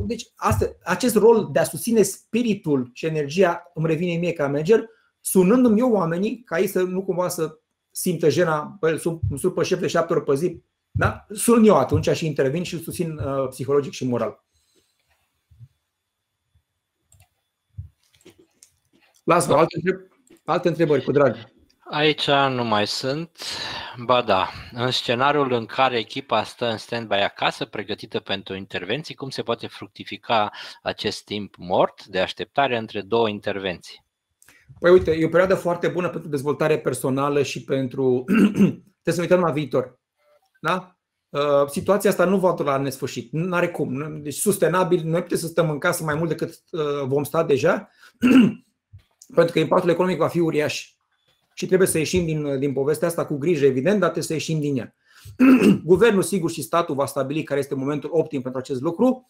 Deci asta, acest rol de a susține spiritul și energia îmi revine mie ca manager, sunându-mi eu oamenii ca ei să nu cumva să simtă jena, bă, îmi surpă șef de șapte ori pe zi, da? Sun eu atunci și intervin și susțin uh, psihologic și moral. Laszlo, alte, întreb- alte întrebări, cu drag. Aici nu mai sunt. Ba da, în scenariul în care echipa stă în stand-by acasă, pregătită pentru intervenții, cum se poate fructifica acest timp mort de așteptare între două intervenții? Păi uite, e o perioadă foarte bună pentru dezvoltare personală și pentru... Trebuie să uităm la viitor. Da? Situația asta nu va dura la nesfârșit. N-are cum. Deci sustenabil, noi putem să stăm în casă mai mult decât vom sta deja, pentru că impactul economic va fi uriaș. Și trebuie să ieșim din, din povestea asta cu grijă, evident, dar trebuie să ieșim din ea. Guvernul, sigur, și statul va stabili care este momentul optim pentru acest lucru,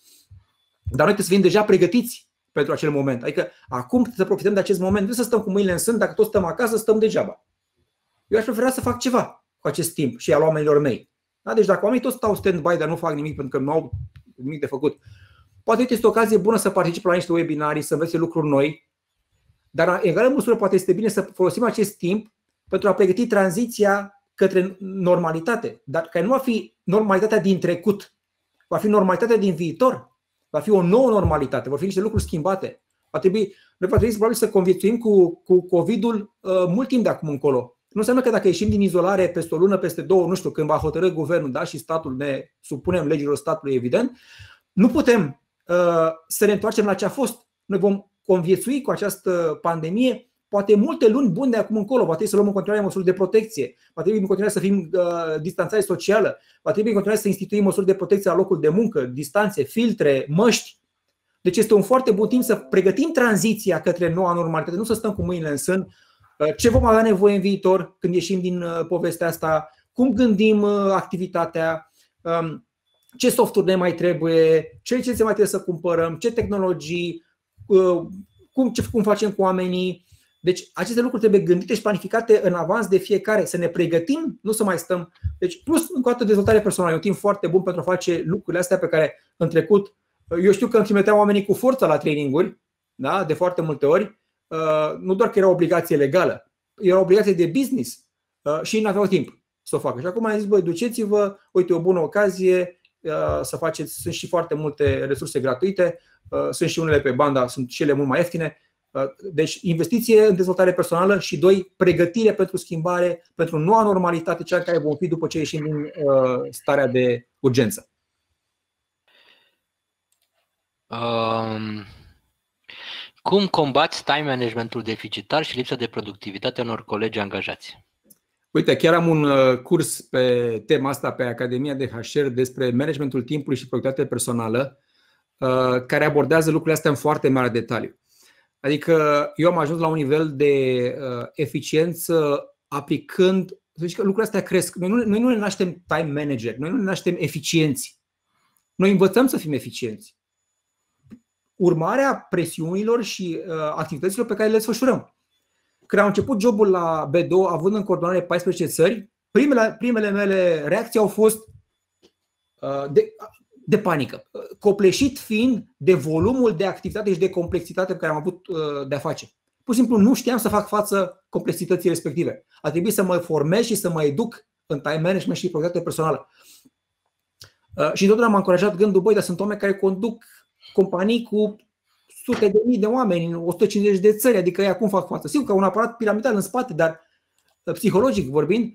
dar noi trebuie să fim deja pregătiți pentru acel moment. Adică acum trebuie să profităm de acest moment, nu să stăm cu mâinile în sân, dacă tot stăm acasă, stăm degeaba. Eu aș prefera să fac ceva cu acest timp și al oamenilor mei. Da? Deci dacă oamenii toți stau stand-by, dar nu fac nimic pentru că nu au nimic de făcut, poate uite, este o ocazie bună să particip la niște webinarii, să înveți lucruri noi. Dar în egală măsură poate este bine să folosim acest timp pentru a pregăti tranziția către normalitate, dar care nu va fi normalitatea din trecut, va fi normalitatea din viitor, va fi o nouă normalitate, vor fi niște lucruri schimbate. Va trebui, noi va trebui probabil să conviețuim cu, cu COVID-ul uh, mult timp de acum încolo. Nu înseamnă că dacă ieșim din izolare peste o lună, peste două, nu știu, când va hotărâ guvernul, da, și statul, ne supunem legilor statului, evident, nu putem uh, să ne întoarcem la ce a fost. Noi vom conviețui cu această pandemie poate multe luni bune de acum încolo. Va trebui să luăm în continuare măsuri de protecție, va trebui în continuare să fim uh, distanțare socială, va trebui în continuare să instituim măsuri de protecție la locul de muncă, distanțe, filtre, măști. Deci este un foarte bun timp să pregătim tranziția către noua normalitate, nu să stăm cu mâinile în sân. Uh, ce vom avea nevoie în viitor când ieșim din uh, povestea asta, cum gândim uh, activitatea, uh, ce softuri ne mai trebuie, ce licențe mai trebuie să cumpărăm, ce tehnologii, Cum, ce, cum facem cu oamenii. Deci aceste lucruri trebuie gândite și planificate în avans de fiecare, să ne pregătim, nu să mai stăm. Deci plus încă o dată dezvoltare personală, e un timp foarte bun pentru a face lucrurile astea pe care în trecut, eu știu că îmi trimiteau oamenii cu forță la traininguri, da, de foarte multe ori, nu doar că era o obligație legală, era o obligație de business și nu aveau timp să o facă. Și acum am zis, băi, duceți-vă, uite, o bună ocazie să faceți, sunt și foarte multe resurse gratuite, sunt și unele pe banda, sunt și ele mult mai ieftine. Deci investiție în dezvoltare personală și doi, pregătire pentru schimbare, pentru noua normalitate, cea care vom fi după ce ieșim din starea de urgență. Um, cum combați time managementul deficitar și lipsa de productivitate unor colegi angajați? Uite, chiar am un curs pe tema asta pe Academia de H R despre managementul timpului și productivitate personală, care abordează lucrurile astea în foarte mare detaliu. Adică eu am ajuns la un nivel de eficiență aplicând, să zic că lucrurile astea cresc. Noi nu, noi nu ne naștem time manager, noi nu ne naștem eficienți. Noi învățăm să fim eficienți. Urmarea presiunilor și uh, activităților pe care le desfășurăm. Când am început jobul la B D O, având în coordonare paisprezece țări, primele, primele mele reacții au fost uh, de... de panică, copleșit fiind de volumul de activitate și de complexitate pe care am avut de a face. Pur și simplu nu știam să fac față complexității respective. A trebuit să mă formez și să mă educ în time management și productivitate personală. Și întotdeauna m-a încurajat gândul, băi, dar sunt oameni care conduc companii cu sute de mii de oameni în o sută cincizeci de țări, adică ei acum fac față. Sigur că un aparat piramidal în spate, dar psihologic vorbind,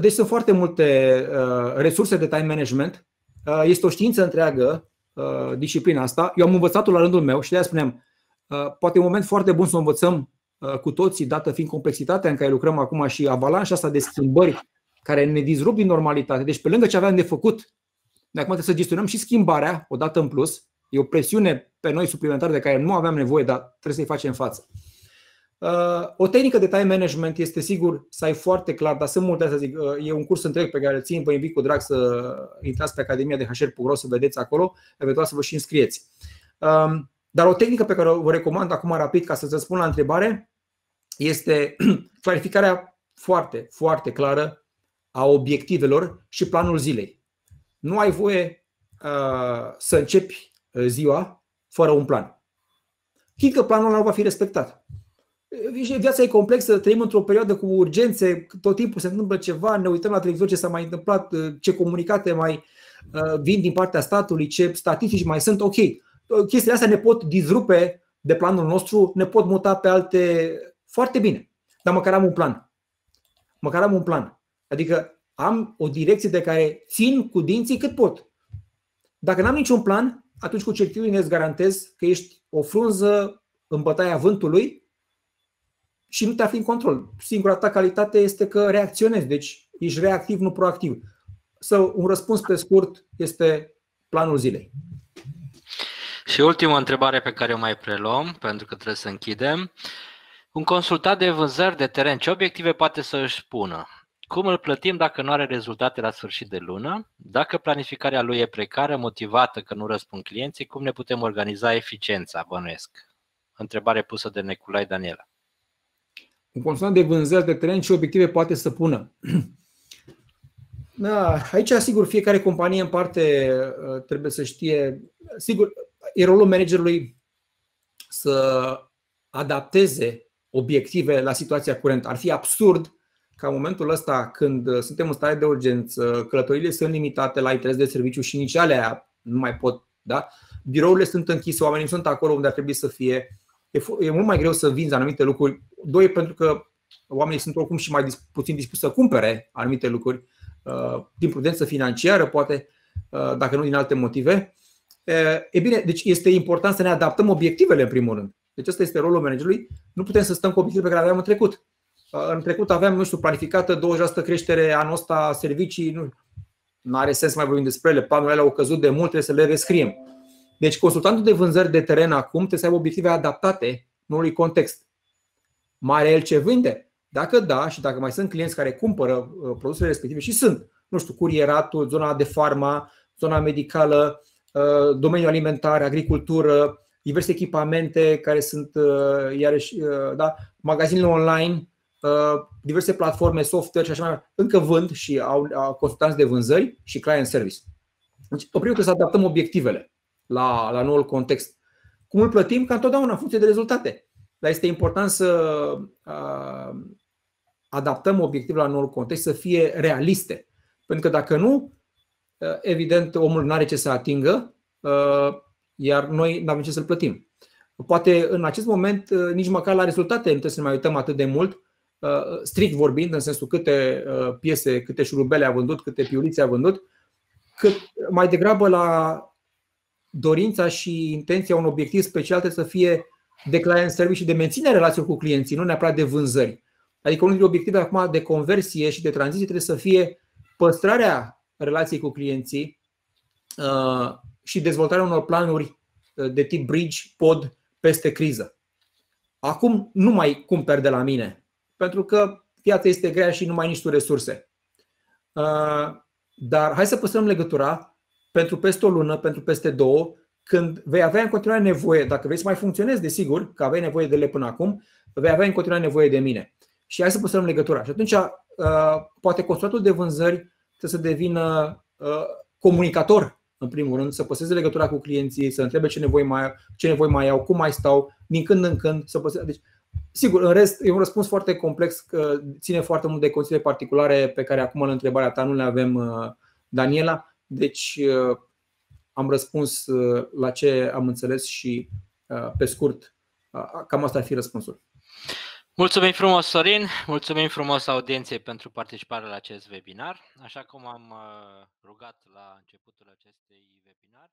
deci sunt foarte multe uh, resurse de time management. Uh, este o știință întreagă, uh, disciplina asta. Eu am învățat-o la rândul meu și de-aia spuneam, uh, poate e un moment foarte bun să o învățăm uh, cu toții, dată fiind complexitatea în care lucrăm acum și avalanșa asta de schimbări care ne disrup din normalitate. Deci pe lângă ce aveam de făcut, de acum trebuie să gestionăm și schimbarea odată în plus. E o presiune pe noi suplimentară de care nu aveam nevoie, dar trebuie să-i facem față. O tehnică de time management este sigur să ai foarte clar, dar sunt multe, să zic, e un curs întreg pe care îl țin, vă invit cu drag să intrați pe Academia de H R punct ro să vedeți acolo, eventual să vă și înscrieți. Dar o tehnică pe care o recomand acum rapid ca să-ți răspund la întrebare este clarificarea foarte, foarte clară a obiectivelor și planul zilei. Nu ai voie să începi ziua fără un plan. Chit că planul ăla nu va fi respectat. Viața e complexă, trăim într-o perioadă cu urgențe, tot timpul se întâmplă ceva, ne uităm la televizor ce s-a mai întâmplat, ce comunicate mai vin din partea statului, ce statistici mai sunt, ok. Chestiile astea ne pot dizrupe de planul nostru, ne pot muta pe alte foarte bine, dar măcar am un plan. Măcar am un plan. Adică am o direcție de care țin cu dinții cât pot. Dacă n-am niciun plan, atunci cu certitudine îți garantez că ești o frunză în bătaia vântului și nu te afli în control. Singura ta calitate este că reacționezi, deci ești reactiv, nu proactiv. Să un răspuns pe scurt este planul zilei. Și ultima întrebare pe care o mai preluăm, pentru că trebuie să închidem. Un consultant de vânzări de teren, ce obiective poate să își pună? Cum îl plătim dacă nu are rezultate la sfârșit de lună? Dacă planificarea lui e precară, motivată că nu răspund clienții, cum ne putem organiza eficiența, bănuiesc? Întrebare pusă de Neculai Daniela. Un consultant de vânzări de teren și obiective poate să pună. Da, aici, sigur, fiecare companie în parte trebuie să știe. Sigur, e rolul managerului să adapteze obiective la situația curentă. Ar fi absurd ca în momentul ăsta, când suntem în stare de urgență, călătorile sunt limitate la interes de serviciu și nici alea nu mai pot, da? Birourile sunt închise, oamenii sunt acolo unde ar trebui să fie. E mult mai greu să vinzi anumite lucruri. Doi, pentru că oamenii sunt oricum și mai puțin dispuși să cumpere anumite lucruri, din prudență financiară, poate, dacă nu din alte motive. E bine, deci este important să ne adaptăm obiectivele în primul rând. Deci ăsta este rolul managerului. Nu putem să stăm cu obiectivele pe care le aveam în trecut. În trecut aveam, nu știu, planificată douăzeci la sută creștere anul ăsta, servicii, nu, nu are sens să mai vorbim despre ele, planurile alea au căzut de mult, trebuie să le rescriem. Deci consultantul de vânzări de teren acum trebuie să aibă obiective adaptate noului context. Mai are el ce vinde? Dacă da, și dacă mai sunt clienți care cumpără produsele respective și sunt, nu știu, curieratul, zona de farma, zona medicală, domeniul alimentar, agricultură, diverse echipamente care sunt iarăși, da, magazinele online, diverse platforme, software și așa mai departe, încă vând și au consultanți de vânzări și client service. Deci, în primul rând, să adaptăm obiectivele la, la noul context. Cum îl plătim? Ca întotdeauna, în funcție de rezultate. Dar este important să uh, adaptăm obiectivele la noul context, să fie realiste. Pentru că dacă nu, evident, omul nu are ce să atingă, uh, iar noi nu avem ce să-l plătim. Poate în acest moment, uh, nici măcar la rezultate nu trebuie să ne mai uităm atât de mult, strict vorbind, în sensul câte piese, câte șurubele a vândut, câte piulițe a vândut, cât mai degrabă la dorința și intenția un obiectiv special trebuie să fie de client service și de menținere relațiilor cu clienții, nu neapărat de vânzări. Adică unul dintre obiectivele acum de conversie și de tranziție trebuie să fie păstrarea relației cu clienții și dezvoltarea unor planuri de tip bridge, pod, peste criză. Acum nu mai cumperi de la mine, pentru că viața este grea și nu mai ai nici tu resurse. Dar hai să păstrăm legătura pentru peste o lună, pentru peste două, când vei avea în continuare nevoie, dacă vrei să mai funcționezi, desigur, că aveai nevoie de ele până acum, vei avea în continuare nevoie de mine. Și hai să păstrăm legătura. Și atunci, poate consultatul de vânzări trebuie să devină comunicator, în primul rând, să păstreze legătura cu clienții, să întrebe ce nevoi mai, ce nevoi mai au, cum mai stau, din când în când, să păstreze... Deci, sigur, în rest, e un răspuns foarte complex, că ține foarte mult de condiții particulare pe care acum în întrebarea ta nu le avem, Daniela. Deci am răspuns la ce am înțeles și pe scurt, cam asta ar fi răspunsul. Mulțumim frumos, Sorin, mulțumim frumos audienței pentru participarea la acest webinar. Așa cum am rugat la începutul acestui webinar,